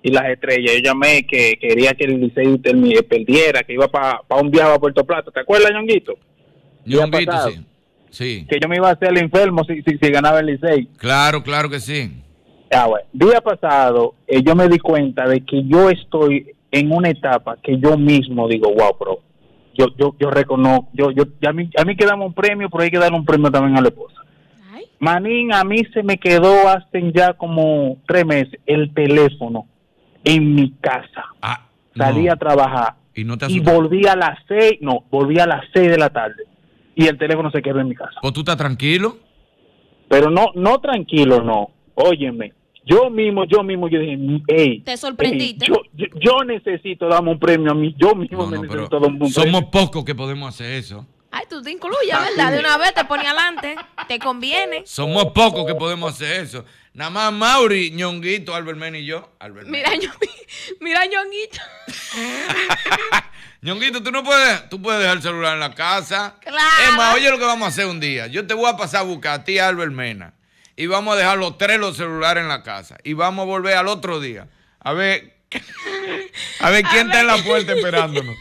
y las Estrellas, yo llamé que quería que el Licey perdiera, que iba para un viaje a Puerto Plata. ¿Te acuerdas, Ñonguito? Ñonguito, sí. Que yo me iba a hacer el enfermo si ganaba el Licey. Claro que sí. Ah, bueno. Día pasado, yo me di cuenta de que yo estoy en una etapa que yo mismo digo, wow, bro. Yo reconozco, a mí que damos un premio, pero hay que dar un premio también a la esposa. Ay. Manín, a mí se me quedó hace ya como 3 meses el teléfono en mi casa. Salí a trabajar y volví a las 6, de la tarde y el teléfono se quedó en mi casa. ¿Pues tú estás tranquilo? Pero no tranquilo, no. Óyeme. Yo mismo, yo dije, hey, te sorprendiste. Yo necesito darme un premio a mí, yo mismo me necesito darme un premio. Somos pocos que podemos hacer eso. Ay, tú te incluyes, ¿verdad? De una vez te pones adelante, te conviene. Somos pocos que podemos hacer eso. Nada más Amaury, Ñonguito, Albert Mena y yo. Mira, Ñonguito. Ñonguito, tú puedes dejar el celular en la casa. Claro. Es más, oye lo que vamos a hacer un día. Yo te voy a pasar a buscar a ti, Albert Mena. Y vamos a dejar los celulares en la casa. Y vamos a volver al otro día. A ver quién está en la puerta esperándonos.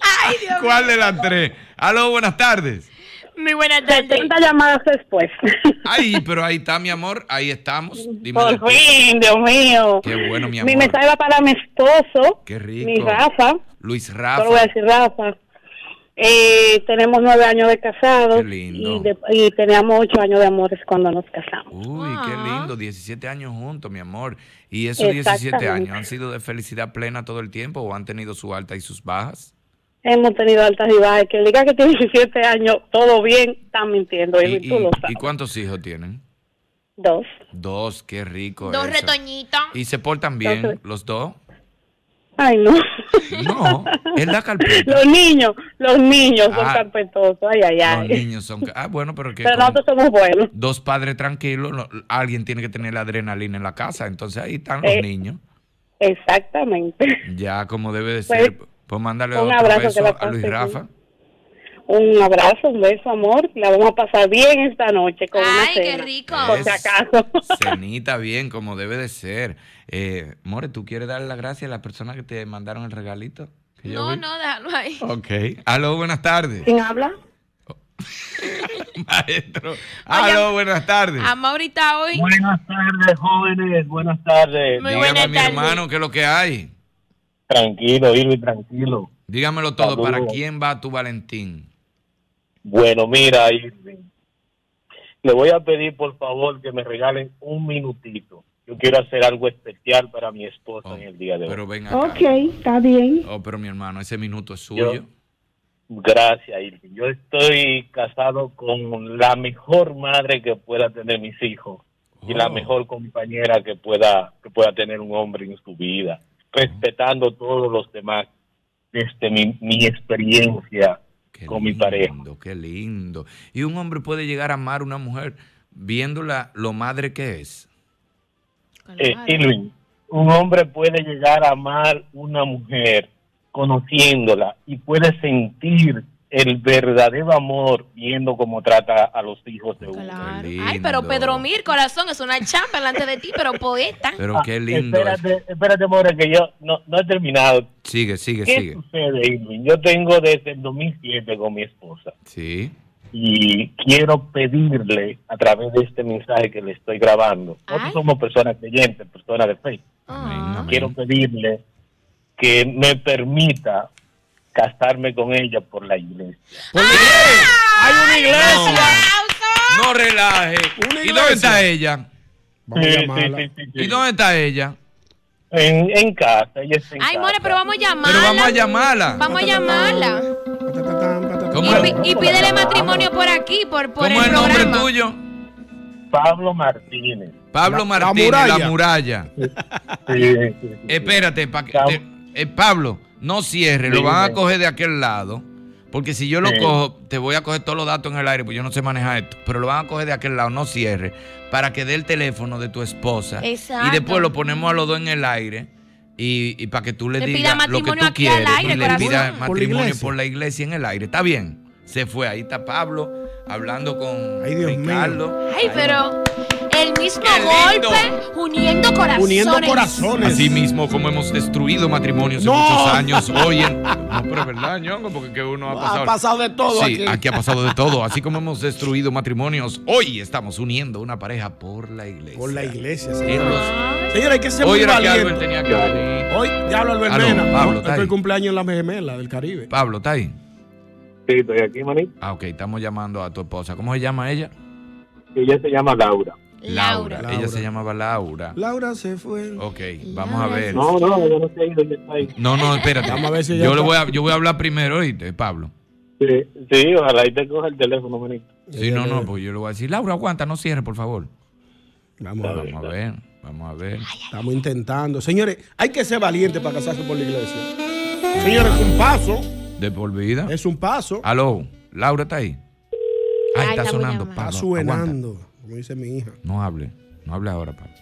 Ay, Dios mío. ¿Cuál de las 3? Aló, buenas tardes. Muy buenas tardes. 70 llamadas después. Ay, pero ahí está, mi amor. Ahí estamos. Dímelo. Por fin, Dios mío. Qué bueno, mi amor. Mi mensaje va para mi esposo. Qué rico. Mi Rafa. Luis Rafa. Solo voy a decir Rafa. Tenemos 9 años de casados. Qué lindo. Y teníamos 8 años de amores cuando nos casamos. Uy, qué lindo, 17 años juntos, mi amor. ¿Y esos 17 años han sido de felicidad plena todo el tiempo o han tenido sus altas y sus bajas? Hemos tenido altas y bajas. Que diga que tiene 17 años, todo bien, están mintiendo. Y tú lo sabes. ¿Y cuántos hijos tienen? 2. 2, qué rico. 2 retoñitos. ¿Y se portan bien los 2? Ay, no. No, es la carpeta. Los niños son carpetosos. Ay. Los niños son... bueno, pero que... Pero nosotros somos buenos. 2 padres tranquilos, alguien tiene que tener la adrenalina en la casa, entonces ahí están los niños. Exactamente. Ya, como debe de ser. Pues mándale un abrazo a Luis Rafa. Un abrazo, un beso, amor. La vamos a pasar bien esta noche con una cena. ¡Ay, qué rico! Por si acaso. Cenita bien, como debe de ser. More, ¿tú quieres darle las gracias a las personas que te mandaron el regalito? No, déjalo ahí. Ok. Aló, buenas tardes. ¿Quién habla? Maestro. Aló, buenas tardes. Amaury está hoy. Buenas tardes, jóvenes. Buenas tardes. Muy dígame a mi hermano, ¿qué es lo que hay? Tranquilo, Irving, tranquilo. Dígamelo todo. Salud. ¿Para quién va tu Valentín? Bueno, mira, Irving, le voy a pedir por favor que me regalen un minutito. Yo quiero hacer algo especial para mi esposa en el día de hoy. Pero ven acá. Ok, está bien. Pero mi hermano, ese minuto es suyo. Gracias, Irving. Yo estoy casado con la mejor madre que pueda tener mis hijos y la mejor compañera que pueda tener un hombre en su vida, respetando todos los demás desde mi experiencia. Qué con lindo, mi pareja. Qué lindo. ¿Y un hombre puede llegar a amar a una mujer viéndola lo madre que es? Irving, un hombre puede llegar a amar una mujer conociéndola y puede sentir el verdadero amor viendo cómo trata a los hijos de uno. Claro. Ay, pero Pedro Mir, corazón, es una champa delante de ti, pero poeta. Pero qué lindo. Espérate, Mora, que yo no he terminado. Sigue. ¿Qué sucede, Irwin? Yo tengo desde el 2007 con mi esposa. Sí. Y quiero pedirle a través de este mensaje que le estoy grabando. Nosotros somos personas creyentes, personas de fe. Quiero pedirle que me permita casarme con ella por la iglesia. ¡Hay una iglesia! ¡No relaje! ¿Y dónde está ella? Vamos a llamarla. Sí. ¿Y dónde está ella? En casa. Ella está en casa. More, pero vamos a llamarla. Y pídele matrimonio por aquí, por el programa. ¿Cómo es el nombre tuyo? Pablo Martínez. La muralla. Sí. Espérate, Pablo, no cierres, lo van a coger de aquel lado, porque si yo lo cojo, te voy a coger todos los datos en el aire, porque yo no sé manejar esto, pero lo van a coger de aquel lado, no cierres, para que dé el teléfono de tu esposa. Exacto. Y después lo ponemos a los dos en el aire. Y para que tú le digas lo que tú quieres aire, y le pidas matrimonio por la iglesia en el aire. ¿Está bien? Se fue. Ahí está Pablo hablando con Ricardo. Ay, pero el mismo golpe uniendo corazones. Así mismo como hemos destruido matrimonios en muchos años. Hoy en... No, pero es verdad, Ñongo, porque que uno ha pasado de todo. Sí, aquí ha pasado de todo. Así como hemos destruido matrimonios, hoy estamos uniendo una pareja por la iglesia. Por la iglesia, señora, hay que ser muy valiente. Hoy tenía que venir. Hoy ya hablo Albert Mena. Pablo, está el cumpleaños en la gemela del Caribe. Pablo, ¿está ahí? Sí, estoy aquí, maní. Ok, estamos llamando a tu esposa. ¿Cómo se llama ella? Ella se llama Laura. Ella se llamaba Laura. Laura se fue. Ok, vamos a ver. No, yo no sé dónde está ahí. No, espérate. Vamos a ver si yo voy a hablar primero, ¿oíste, Pablo? Sí, ojalá y te coja el teléfono, maní. Sí, no, pues yo le voy a decir, Laura, aguanta, no cierre, por favor. Vamos a ver. Estamos intentando. Señores, hay que ser valientes para casarse por la iglesia. Señores, un paso. De por vida. Es un paso. Aló, Laura está ahí. Ay, está sonando, Pablo. Está suenando, aguanta, como dice mi hija. No hable ahora, Pablo.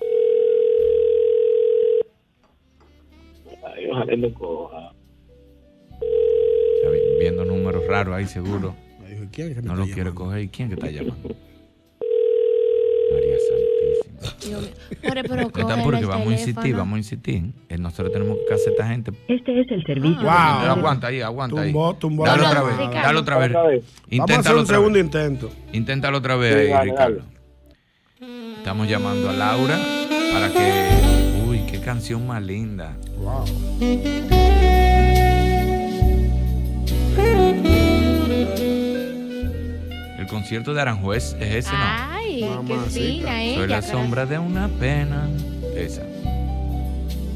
Ay, ojalá lo coja. Está viendo números raros ahí, seguro. ¿Quién que no lo quiere coger? ¿Y quién que está llamando? María Santísima. Porque vamos a insistir. Nosotros tenemos que hacer esta gente. Este es el servicio. Wow. Aguanta ahí. Tumbó. Dale otra vez. Inténtalo otra vez ahí, Ricardo. Estamos llamando a Laura para que... Uy, qué canción más linda. Wow. El concierto de Aranjuez es ese, ¿no? Ay, mamacita, qué fina ella. Soy la sombra de una pena. Esa.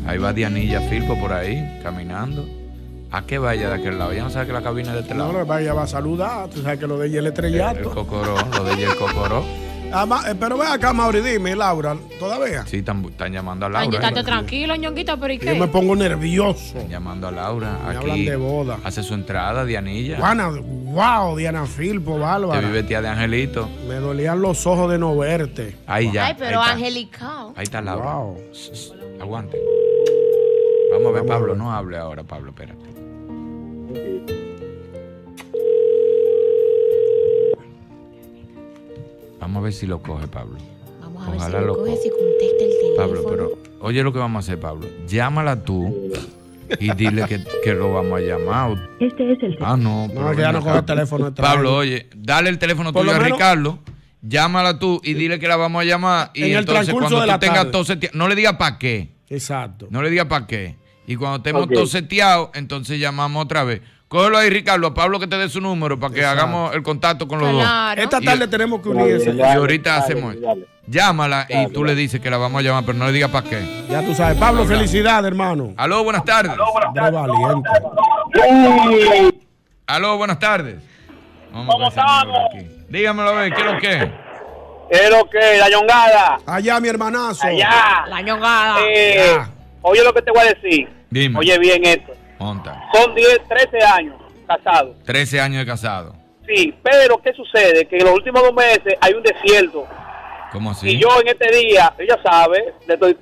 Ahí va Diana Filpo por ahí, caminando. ¿A qué vaya de aquel lado? Ya no sabe que la cabina es de este lado. No, vaya, va a saludar. Tú sabes que lo de ella es el estrellato. Lo de ella el cocoró. Pero ve acá, Amaury, dime, Laura, ¿todavía? Sí, están llamando a Laura. Ay, estate tranquilo, Ñonguita, pero ¿y qué? Yo me pongo nervioso. Están llamando a Laura. Me hablan de boda. Hace su entrada, Dianilla. Wow, Diana Filpo, bárbara. Te vive tía de Angelito. Me dolían los ojos de no verte. Ahí ya. Ay, pero angelical. Ahí está Laura. Wow. Aguante. Vamos a ver, Pablo, no hable ahora, Pablo, espérate. Vamos a ver si lo coge, Pablo. Ojalá lo coge, si contesta el teléfono. Pablo, pero oye lo que vamos a hacer, Pablo. Llámala tú y dile que lo vamos a llamar. Este es el teléfono. No, que ya no coge el teléfono. Pablo, oye, dale el teléfono tuyo a Ricardo. Llámala tú y dile que la vamos a llamar. Y entonces cuando tú tengas todo seteado, no le digas para qué. Exacto. No le digas para qué. Y cuando estemos todos seteados, entonces llamamos otra vez. Cógelo ahí, Ricardo, a Pablo que te dé su número para que hagamos el contacto con los dos. Esta tarde tenemos que unirse. Y ahorita hacemos eso. Llámala y tú le dices que la vamos a llamar, pero no le digas para qué. Ya tú sabes. Pablo, felicidades, hermano. Aló, buenas tardes. Aló, buenas tardes. ¿Cómo estamos? Dígamelo a ver, ¿qué es lo que es? ¿Qué es lo que es? La ñongada. Allá, mi hermanazo. Allá. La ñongada. Oye lo que te voy a decir. Dime. Oye bien esto. Son 13 años casados. 13 años de casado. Sí, pero ¿qué sucede? Que en los últimos 2 meses hay un desierto. ¿Cómo así? Y yo en este día, ella sabe, le estoy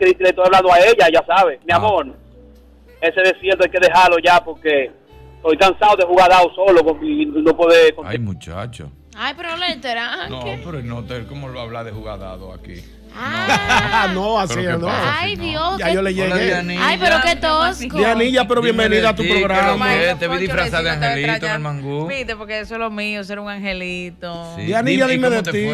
hablando a ella, ella sabe, mi amor, ese desierto hay que dejarlo ya porque estoy cansado de jugar dado solo y no poder... Ay, muchacho. Ay, pero le enteran. No, pero no, ¿cómo lo habla de jugar dado aquí? Ah. No, así no. Ay, Dios. Ya yo le llegué. Ay, pero qué tosco. Dianilla, pero bienvenida a tu programa. Te vi disfrazada de angelito en el mangú. Viste, porque eso es lo mío, ser un angelito. Dianilla, dime de ti.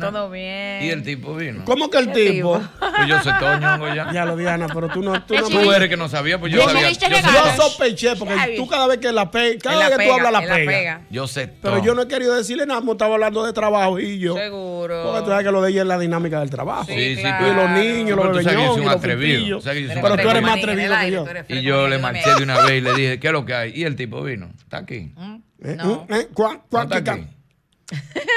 Todo bien. ¿Y el tipo vino? ¿Cómo que el tipo? Pues yo soy Toñongo ya. Ya lo, Diana, pero tú no. Tú eres que no sabía, pues yo sabía. Yo sospeché, porque tú cada vez que la pegas, cada vez que tú hablas la pega. Yo sé todo. Pero yo no he querido decirle nada, estaba hablando de trabajo y yo. Seguro. Porque tú sabes que lo de ella es la dinámica del trabajo. Sí, claro. Y los niños, pero los bebeñones, los atrevidos. Pero tú eres más atrevido que yo. Y yo le marché de una vez y le dije, ¿qué es lo que hay? Y el tipo vino, está aquí. No. ¿Cuánto está aquí?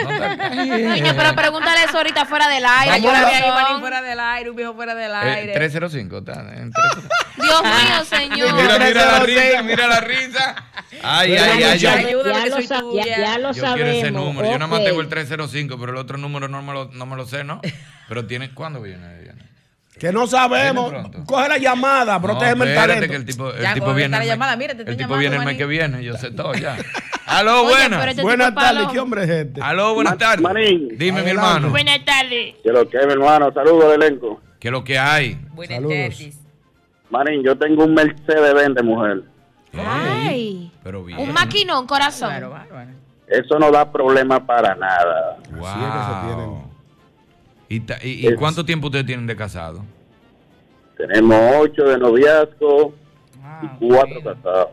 Niño, pero pregúntale eso ahorita fuera del aire. Yo la vi ahí fuera del aire, un viejo fuera del aire. 305, está. Dios mío, señor. Mira la risa, mira la risa. Ay, ay, ay. Ya lo sabemos. Yo quiero ese número. Yo nada más tengo el 305, pero el otro número no me lo sé, ¿no? Pero tiene, ¿cuándo viene? Que no sabemos. Coge la llamada, protégeme el talento. Que el tipo viene. El tipo viene el mes que viene, yo sé todo ya. Aló, buenas. Oye, este buenas tardes, ¿qué hombre es este? Aló, buenas tardes. Marín. Dime, mi hermano. Buenas tardes. ¿Qué lo que hay, mi hermano? Saludos, elenco. ¿Qué lo que hay? Buenas tardes. Marín, yo tengo un Mercedes-Benz de mujer. Ay. Pero bien. Un maquinón, corazón. Claro, bueno. Eso no da problema para nada. Wow. Así es que se tienen. ¿Y cuánto tiempo ustedes tienen de casado? Tenemos 8 de noviazgo y 4 casados.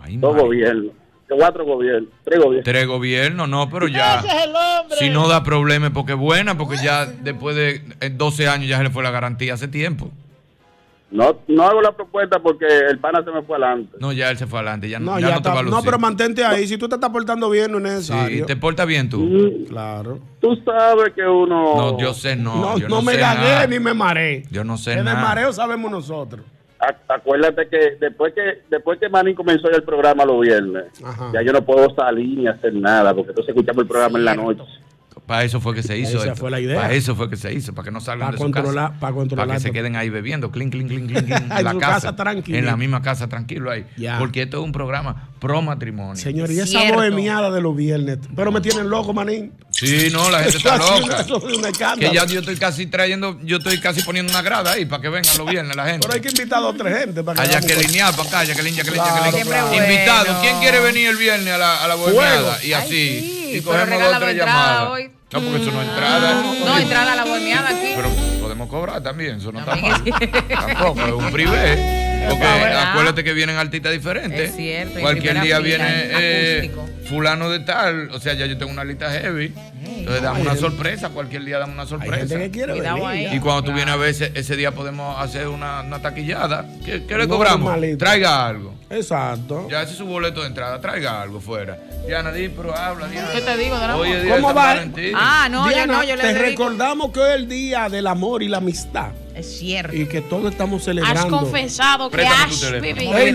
Ay, dos gobiernos. 4 gobiernos, 3 gobiernos. 3 gobiernos, no, pero ya. Ese es el hombre. Si no da problemas, porque es buena, porque ya después de 12 años ya se le fue la garantía hace tiempo. No hago la propuesta porque el pana se me fue adelante. No, ya él se fue adelante, ya no te va a lucir. No, pero mantente ahí, si tú te estás portando bien, no es necesario. Sí, te portas bien tú. Claro. Tú sabes que uno... No, yo sé, no me gané ni me mareé. Yo no sé nada. En el mareo sabemos nosotros. Acuérdate que después que Manín comenzó ya el programa los viernes, ya yo no puedo salir ni hacer nada, porque entonces escuchamos el programa en la noche. Para eso fue que se hizo. Esa fue la idea. Para eso fue que se hizo, para que no salgan de su casa. Para que se queden ahí bebiendo, clink, en la casa, tranquilo. En la misma casa, tranquilo ahí. Ya. Porque esto es un programa pro matrimonio. Señor, y esa bohemiada de los viernes. Pero me tienen loco, Manín. Sí, no, la gente está loca. Que ya yo estoy casi trayendo, yo estoy casi poniendo una grada ahí para que vengan los viernes la gente. Pero hay que invitar a 2 o 3 gente. Allá que linear, para acá, allá que linear, invitado. ¿Quién quiere venir el viernes a la bohemiada? Y así. Y cogemos 2 o 3 llamadas. Hoy. No, porque eso no es entrada. No, entrada a la bohemiada aquí. Pero podemos cobrar también, eso no está mal. Tampoco, es un privé. Porque acuérdate que vienen artistas diferentes. Es cierto. Cualquier día viene fulano de tal. O sea, ya yo tengo una lista heavy. Entonces damos una sorpresa, cualquier día damos una sorpresa. Y cuando tú vienes a veces, ese día podemos hacer una taquillada. ¿Qué le cobramos? Traiga algo. Exacto. Ya ese es su boleto de entrada, traiga algo fuera. Diana, di, pero habla, Diana. ¿Qué te digo? Oye, ¿cómo va? Ah, no, Diana, yo te recordamos que hoy es el día del amor y la amistad. Es cierto. Y que todos estamos celebrando. Has confesado que has vivido. Ey, ella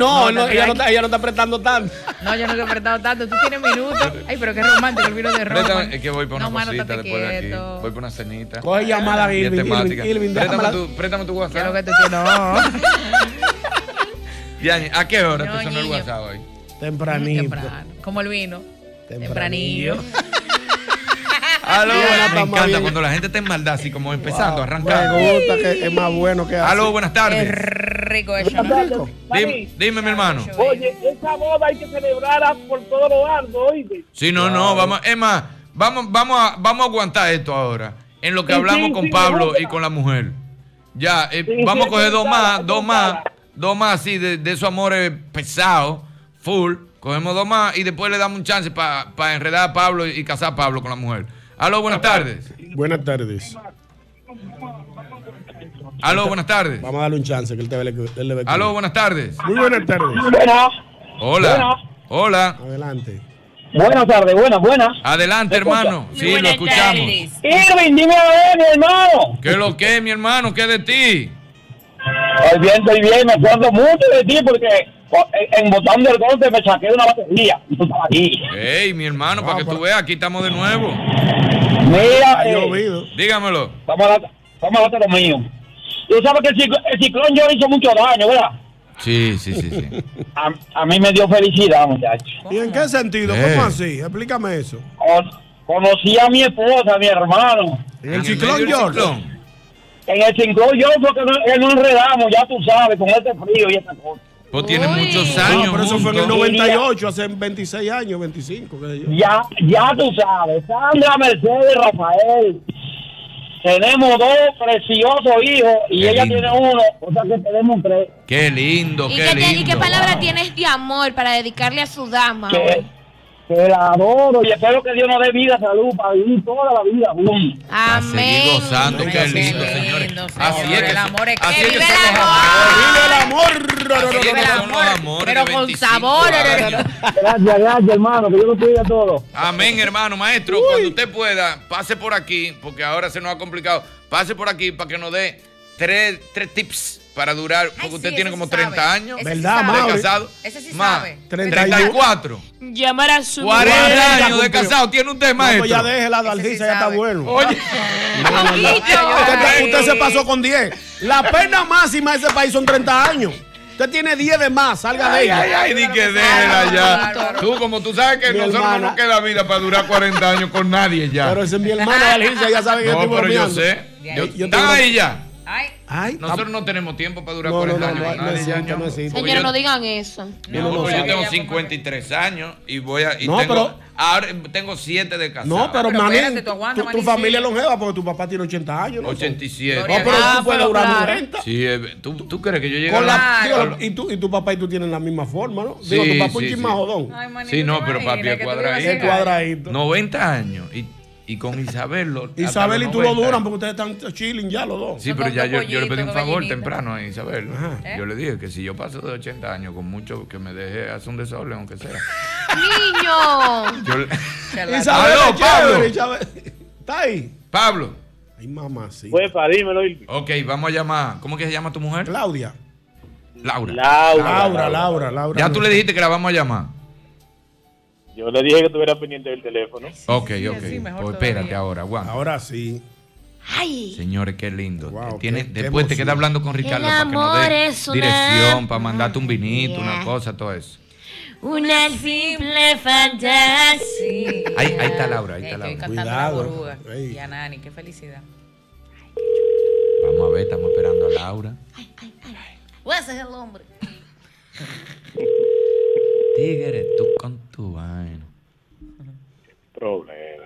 no está apretando tanto. No, yo no te he apretado tanto. Tú tienes minutos. Ay, pero qué romántico el vino de Roma. Es que voy por una cosita después de aquí. Voy por una cenita. Coge llamada, Irving. Préstame tu WhatsApp. Quiero que te no. Diana, ¿a qué hora te sonó el WhatsApp hoy? Tempranito. Temprano. Como el vino. Tempranillo. Aló, me encanta cuando la gente está en maldad, así como empezando, arrancando. Me gusta que es más bueno que hace. Aló, buenas tardes. Es rico eso, ¿no? Dime, mi hermano. Oye, esa boda hay que celebrarla por todos los lados, oíste. Sí, no, vamos, es más, vamos a aguantar esto ahora, en lo que hablamos con Pablo y con la mujer. Ya, vamos a coger dos más así, de esos amores pesados, full. Cogemos 2 más y después le damos un chance para enredar a Pablo y casar a Pablo con la mujer. Aló, buenas tardes. Buenas tardes. Aló, buenas tardes. Vamos a darle un chance que él le ve. Aló, buenas tardes. Muy buenas tardes. Buenas. Hola. Adelante. Buenas tardes, buenas. Adelante, hermano. Sí, lo escuchamos. Irving, dime a ver, mi hermano. ¿Qué es lo que, mi hermano? ¿Qué es de ti? Estoy bien. Me acuerdo mucho de ti porque... En botando el golpe me saqué de una batería. Ey, mi hermano, para que tú veas, aquí estamos de nuevo. Mira, dígamelo. Vamos a hablar de lo mío. Tú sabes que el ciclón George hizo mucho daño, ¿verdad? Sí, sí, sí, sí. A mí me dio felicidad, muchachos. ¿Y en qué sentido? ¿Cómo así? Explícame eso. Conocí a mi esposa, a mi hermano. ¿En el Ciclón George? En el Ciclón George, porque nos enredamos, ya tú sabes, con este frío y esta cosa. Pues tiene muchos años. No, pero eso fue en el 98, hace 26 años, 25. Que yo. Ya tú sabes, Andrea Mercedes Rafael. Tenemos dos preciosos hijos y qué ella lindo. Tiene uno, o sea que tenemos tres. Qué lindo, qué lindo. ¿Y qué palabra tienes de amor para dedicarle a su dama? Que la adoro y espero que Dios nos dé vida, salud, para vivir toda la vida juntos. Amén. Gozando, qué lindo, señores. Así es, el amor es que vive el amor. Vive el amor, pero con sabor. Gracias, gracias, hermano, que Dios los cuide a todos. Amén, hermano, maestro, cuando usted pueda, pase por aquí, porque ahora se nos ha complicado. Pase por aquí para que nos dé tres tips para durar, porque usted tiene como 30 años. ¿Verdad, Amaury? Casado. Ese sí sabe. 34. Llamar a su 40 años de casado tiene usted, maestro. No, pues ya deje la Adalgisa, ya está bueno. Oye. Usted se pasó con 10. La pena máxima de ese país son 30 años. Usted tiene 10 de más, salga de ella. Ay, ni que déjela ya. Tú, como tú sabes que nosotros no nos queda vida para durar 40 años con nadie ya. Pero esa es mi hermana Adalgisa, ya sabe que estoy bromeando. No, pero yo sé. Están ahí ya. Ay, nosotros no tenemos tiempo para durar 40 años. No, señores, no digan eso. Yo tengo 53 años y voy a. Ahora tengo 7 de casado. No, pero Manín, tu familia es longeva porque tu papá tiene 80 años. 87. No, pero tú puedes durar 90. Sí, ¿tú crees que yo llegue a y tu papá y tú tienen la misma forma, ¿no? Digo, tu papá es un más jodón. Sí, no, pero papi es cuadradito. 90 años. Y con Isabel. Isabel y tú lo duran porque ustedes están chilling ya los dos. Sí, pero ya yo le pedí un favor temprano a Isabel. Yo le dije que si yo paso de 80 años con mucho, que me deje hacer un desorden, aunque sea. ¡Niño! Isabel, Pablo. ¿Está ahí? Pablo. Ay, mamacita. Pues para dímelo. Ok, vamos a llamar. ¿Cómo que se llama tu mujer? Claudia. Laura. Ya tú le dijiste que la vamos a llamar. Yo le dije que estuviera pendiente del teléfono. Ok. Sí, pues espérate ahora, Juan. Ahora sí. Ay. Señores, qué lindo. Wow, después te queda hablando con Ricardo para que nos dé dirección, para mandarte un vinito, una cosa, todo eso. Una simple fantasía. Ahí está Laura, Estoy cantando la oruga. Y a Nani, qué felicidad. Vamos a ver, estamos esperando a Laura. Ese es el hombre. Tigre, tú con tu vaina. Problema.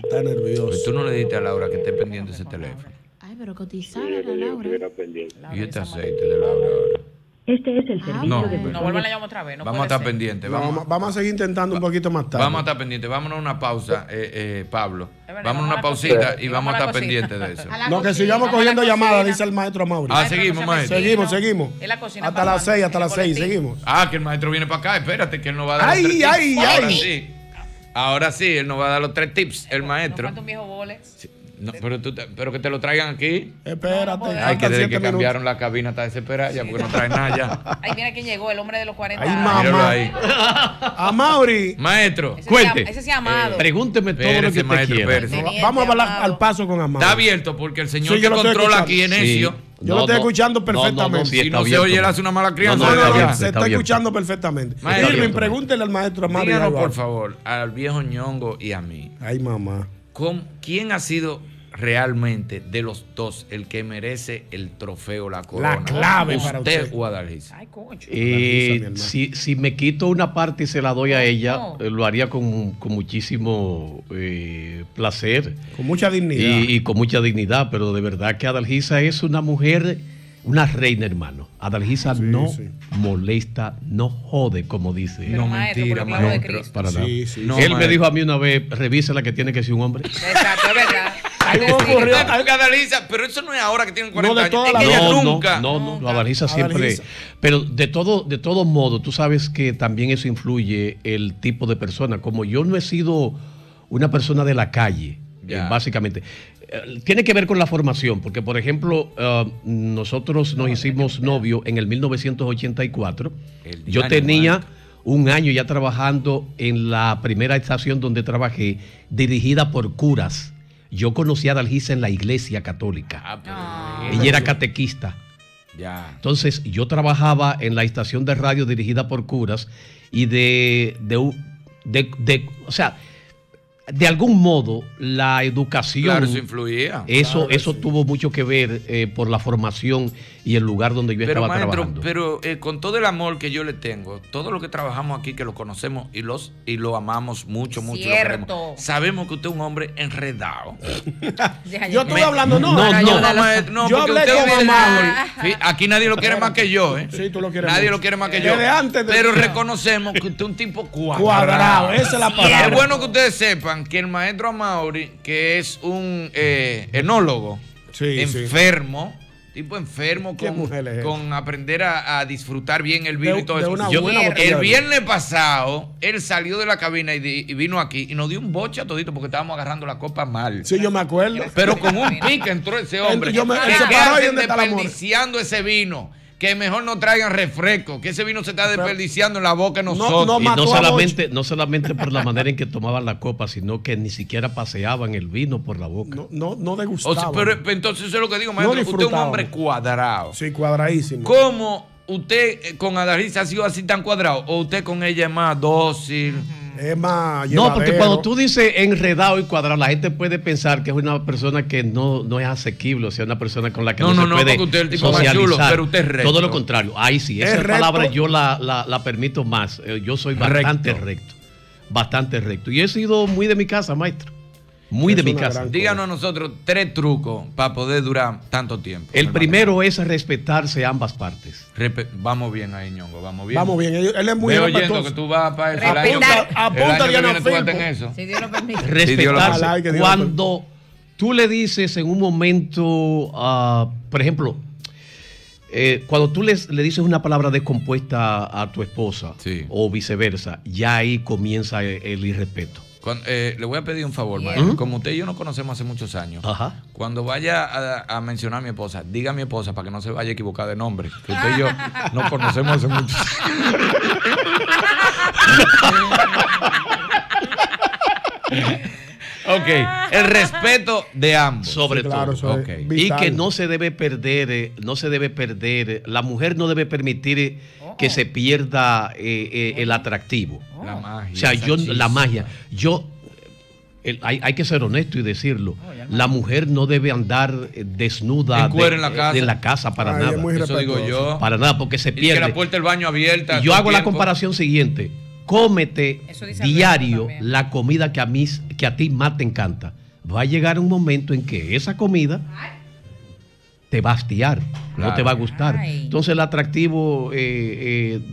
Está nervioso. Pero tú no le diste a Laura que esté pendiente ese teléfono. Ay, pero cotizaba la Laura. Y este aceite de Laura ahora. Este es el servicio. No vuelvan a llamar otra vez. No vamos a estar pendientes. Vamos a seguir intentando un poquito más tarde. Vamos a estar pendientes. Vámonos a una pausa, Pablo. Vámonos a una pausita y vamos a estar pendientes de eso. No, que sigamos cogiendo llamadas, dice el maestro Amaury. Seguimos, maestro. Seguimos. Hasta las 6, seguimos. Que el maestro viene para acá. Espérate, que él nos va a dar. Ahora sí, él nos va a dar los 3 tips, el maestro. ¿Cuántos viejos boles? No, pero que te lo traigan aquí. Espérate. Ay, que desde que cambiaron la cabina está desesperada ya porque no traen nada ya. Ay, mira quién llegó, el hombre de los 40. Ay, mamá. Ahí. Amaury. Maestro, cuente. Ese sí Amado. Pregúnteme todo lo que usted quiera. Vamos a hablar al paso con Amaury. Está abierto porque el señor que controla aquí en Necio. Yo lo estoy escuchando perfectamente. Si no se oye, él hace una mala crianza. Se está escuchando perfectamente. Irving, pregúntele al maestro Amaury. Díganos, por favor, al viejo ñongo y a mí. Ay, mamá. ¿Quién ha sido realmente de los dos el que merece el trofeo, la corona? La clave para usted o Adalgisa. Ay, concho. Si me quito una parte y se la doy a ella, lo haría con muchísimo placer. Con mucha dignidad. Y con mucha dignidad, pero de verdad que Adalgisa es una mujer, una reina, hermano. Adalgisa molesta, no jode, como dice. No, mentira, maestro. Para nada. Él me dijo a mí una vez, revisa la que tiene que ser un hombre. Exacto, es verdad. Adalgisa, pero eso no es ahora que tienen 40 años. No, Adalgisa siempre. Pero de todo modo, tú sabes que también eso influye el tipo de persona. Como yo no he sido una persona de la calle, básicamente. Tiene que ver con la formación, porque por ejemplo, nosotros nos hicimos novios en el 1984. Yo tenía un año ya trabajando en la primera estación donde trabajé, dirigida por curas. Yo conocí a Adalgisa en la iglesia católica. Ella era catequista. Ya. Entonces yo trabajaba en la estación de radio dirigida por curas y o sea, de algún modo la educación, claro, eso influía. Eso sí tuvo mucho que ver por la formación y el lugar donde yo estaba trabajando. Pero con todo el amor que yo le tengo, todo lo que trabajamos aquí, que lo conocemos y lo amamos mucho, mucho. Cierto. Sabemos que usted es un hombre enredado. Yo estoy hablando, no, yo hablé con Amaury. Sí, aquí nadie lo quiere más que yo, ¿eh? Sí, tú lo quieres. Nadie mucho. Lo quiere más que yo. Pero reconocemos que usted es un tipo cuadrado. Esa es la palabra. Es bueno que ustedes sepan que el maestro Amaury, que es un enólogo, sí, enfermo, sí, tipo enfermo con aprender a disfrutar bien el vino y todo eso. El viernes pasado, él salió de la cabina y vino aquí y nos dio un boche a todito porque estábamos agarrando la copa mal. Sí, yo me acuerdo. Pero con un pique entró ese hombre. Desperdiciando ese vino. Que mejor no traigan refresco, que ese vino se está desperdiciando en la boca de nosotros. No solamente por la manera en que tomaban la copa, sino que ni siquiera paseaban el vino por la boca. No degustaban. O sea, pero entonces eso es lo que digo, maestro. No, usted es un hombre cuadrado. Sí, cuadradísimo. ¿Cómo usted con Adalgisa ha sido así tan cuadrado? ¿O usted con ella es más dócil? Es más llevadero. No, porque cuando tú dices enredado y cuadrado, la gente puede pensar que es una persona que no es asequible, o sea, una persona con la que no se puede usted es el tipo socializar. Más chulo, pero usted es recto. Todo lo contrario. Ahí sí, esa palabra yo la permito más. Yo soy bastante recto. Bastante recto. Y he sido muy de mi casa, maestro. Muy de mi casa. Díganos a nosotros tres trucos para poder durar tanto tiempo. El primero es respetarse ambas partes. Vamos bien ahí, Ñongo, vamos bien. Vamos bien, él es muy respetuoso. Que tú vas para eso. Apunta a Diana Filpo. Si Dios lo permite. Respetarse. Cuando tú le dices en un momento, por ejemplo, cuando tú le dices una palabra descompuesta a tu esposa, sí, o viceversa, ya ahí comienza el irrespeto. Cuando, le voy a pedir un favor, maestro. Como usted y yo nos conocemos hace muchos años, ajá, cuando vaya a mencionar a mi esposa, diga a mi esposa para que no se vaya a equivocar de nombre. Que usted y yo nos conocemos hace muchos años. Ok, el respeto de ambos. Sobre sí, claro, todo. Okay. Y que no se debe perder, la mujer no debe permitir que se pierda el atractivo. La magia. O sea, la magia. Hay que ser honesto y decirlo. La mujer no debe andar desnuda en la casa para nada. Eso digo yo. Para nada, porque se pierde. Y que la puerta del baño abierta. Y yo hago la comparación siguiente. Cómete diario la comida que a ti más te encanta. Va a llegar un momento en que esa comida te va a hastiar, claro, no te va a gustar. Ay. Entonces el atractivo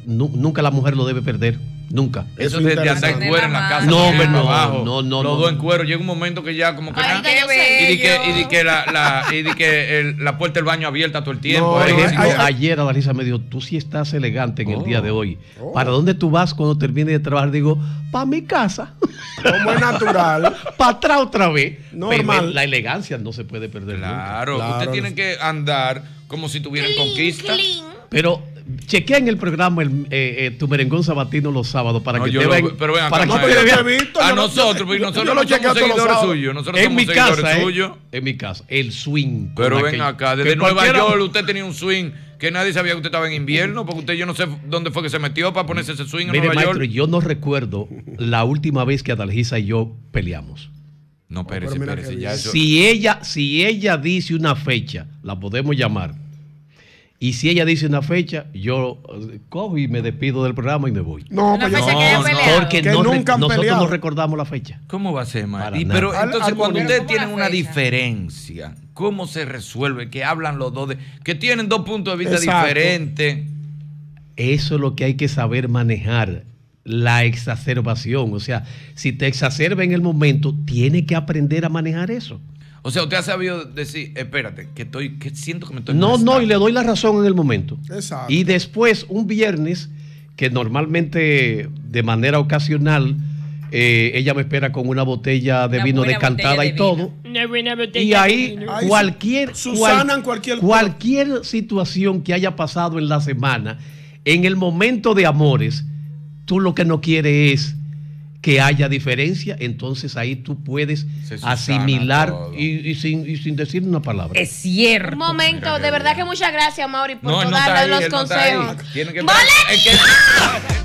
nunca la mujer lo debe perder. Nunca. Eso de andar en cuero en la casa. No, pero no. Los dos en cuero. Llega un momento que ya como que... Ay, y de que la puerta del baño abierta todo el tiempo. No, ayer Adalgisa me dijo, tú sí estás elegante en el día de hoy. ¿Para dónde tú vas cuando termines de trabajar? Digo, para mi casa. Como es natural. Para atrás otra vez. Normal. Pero la elegancia no se puede perder nunca. Claro. Usted tiene que andar como si tuvieran conquista. Clean. Pero... Chequea en el programa tu merengón sabatino los sábados para que te vean. Pero ven acá, a nosotros, porque nosotros no somos seguidores suyos. Nosotros somos seguidores suyos. En mi casa, el swing. Pero ven acá, desde Nueva York usted tenía un swing que nadie sabía que usted estaba en invierno, porque usted yo no sé dónde fue que se metió para ponerse ese swing en Nueva York. Mire, maestro, yo no recuerdo la última vez que Adalgisa y yo peleamos. No, espérese, ya eso. Si ella dice una fecha, la podemos llamar. Y si ella dice una fecha, yo cojo y me despido del programa y me voy. No, pues porque nosotros no recordamos la fecha. ¿Cómo va a ser, Mari? Pero entonces cuando ustedes tienen una diferencia, ¿cómo se resuelve? Que hablan los dos, que tienen dos puntos de vista diferentes. Eso es lo que hay que saber manejar. La exacerbación. O sea, si te exacerba en el momento, tienes que aprender a manejar eso. O sea, usted ha sabido decir, espérate, que siento que me estoy... No, y le doy la razón en el momento. Exacto. Y después, un viernes, que normalmente, de manera ocasional, ella me espera con una botella de vino decantada y todo. Una buena botella y ahí, cualquier situación que haya pasado en la semana, en el momento de amores, tú lo que no quieres es que haya diferencia, entonces ahí tú puedes asimilar y sin decir una palabra. Es cierto. Un momento, mira, de verdad que muchas gracias, Amaury, por darnos los consejos. ¡Boletín!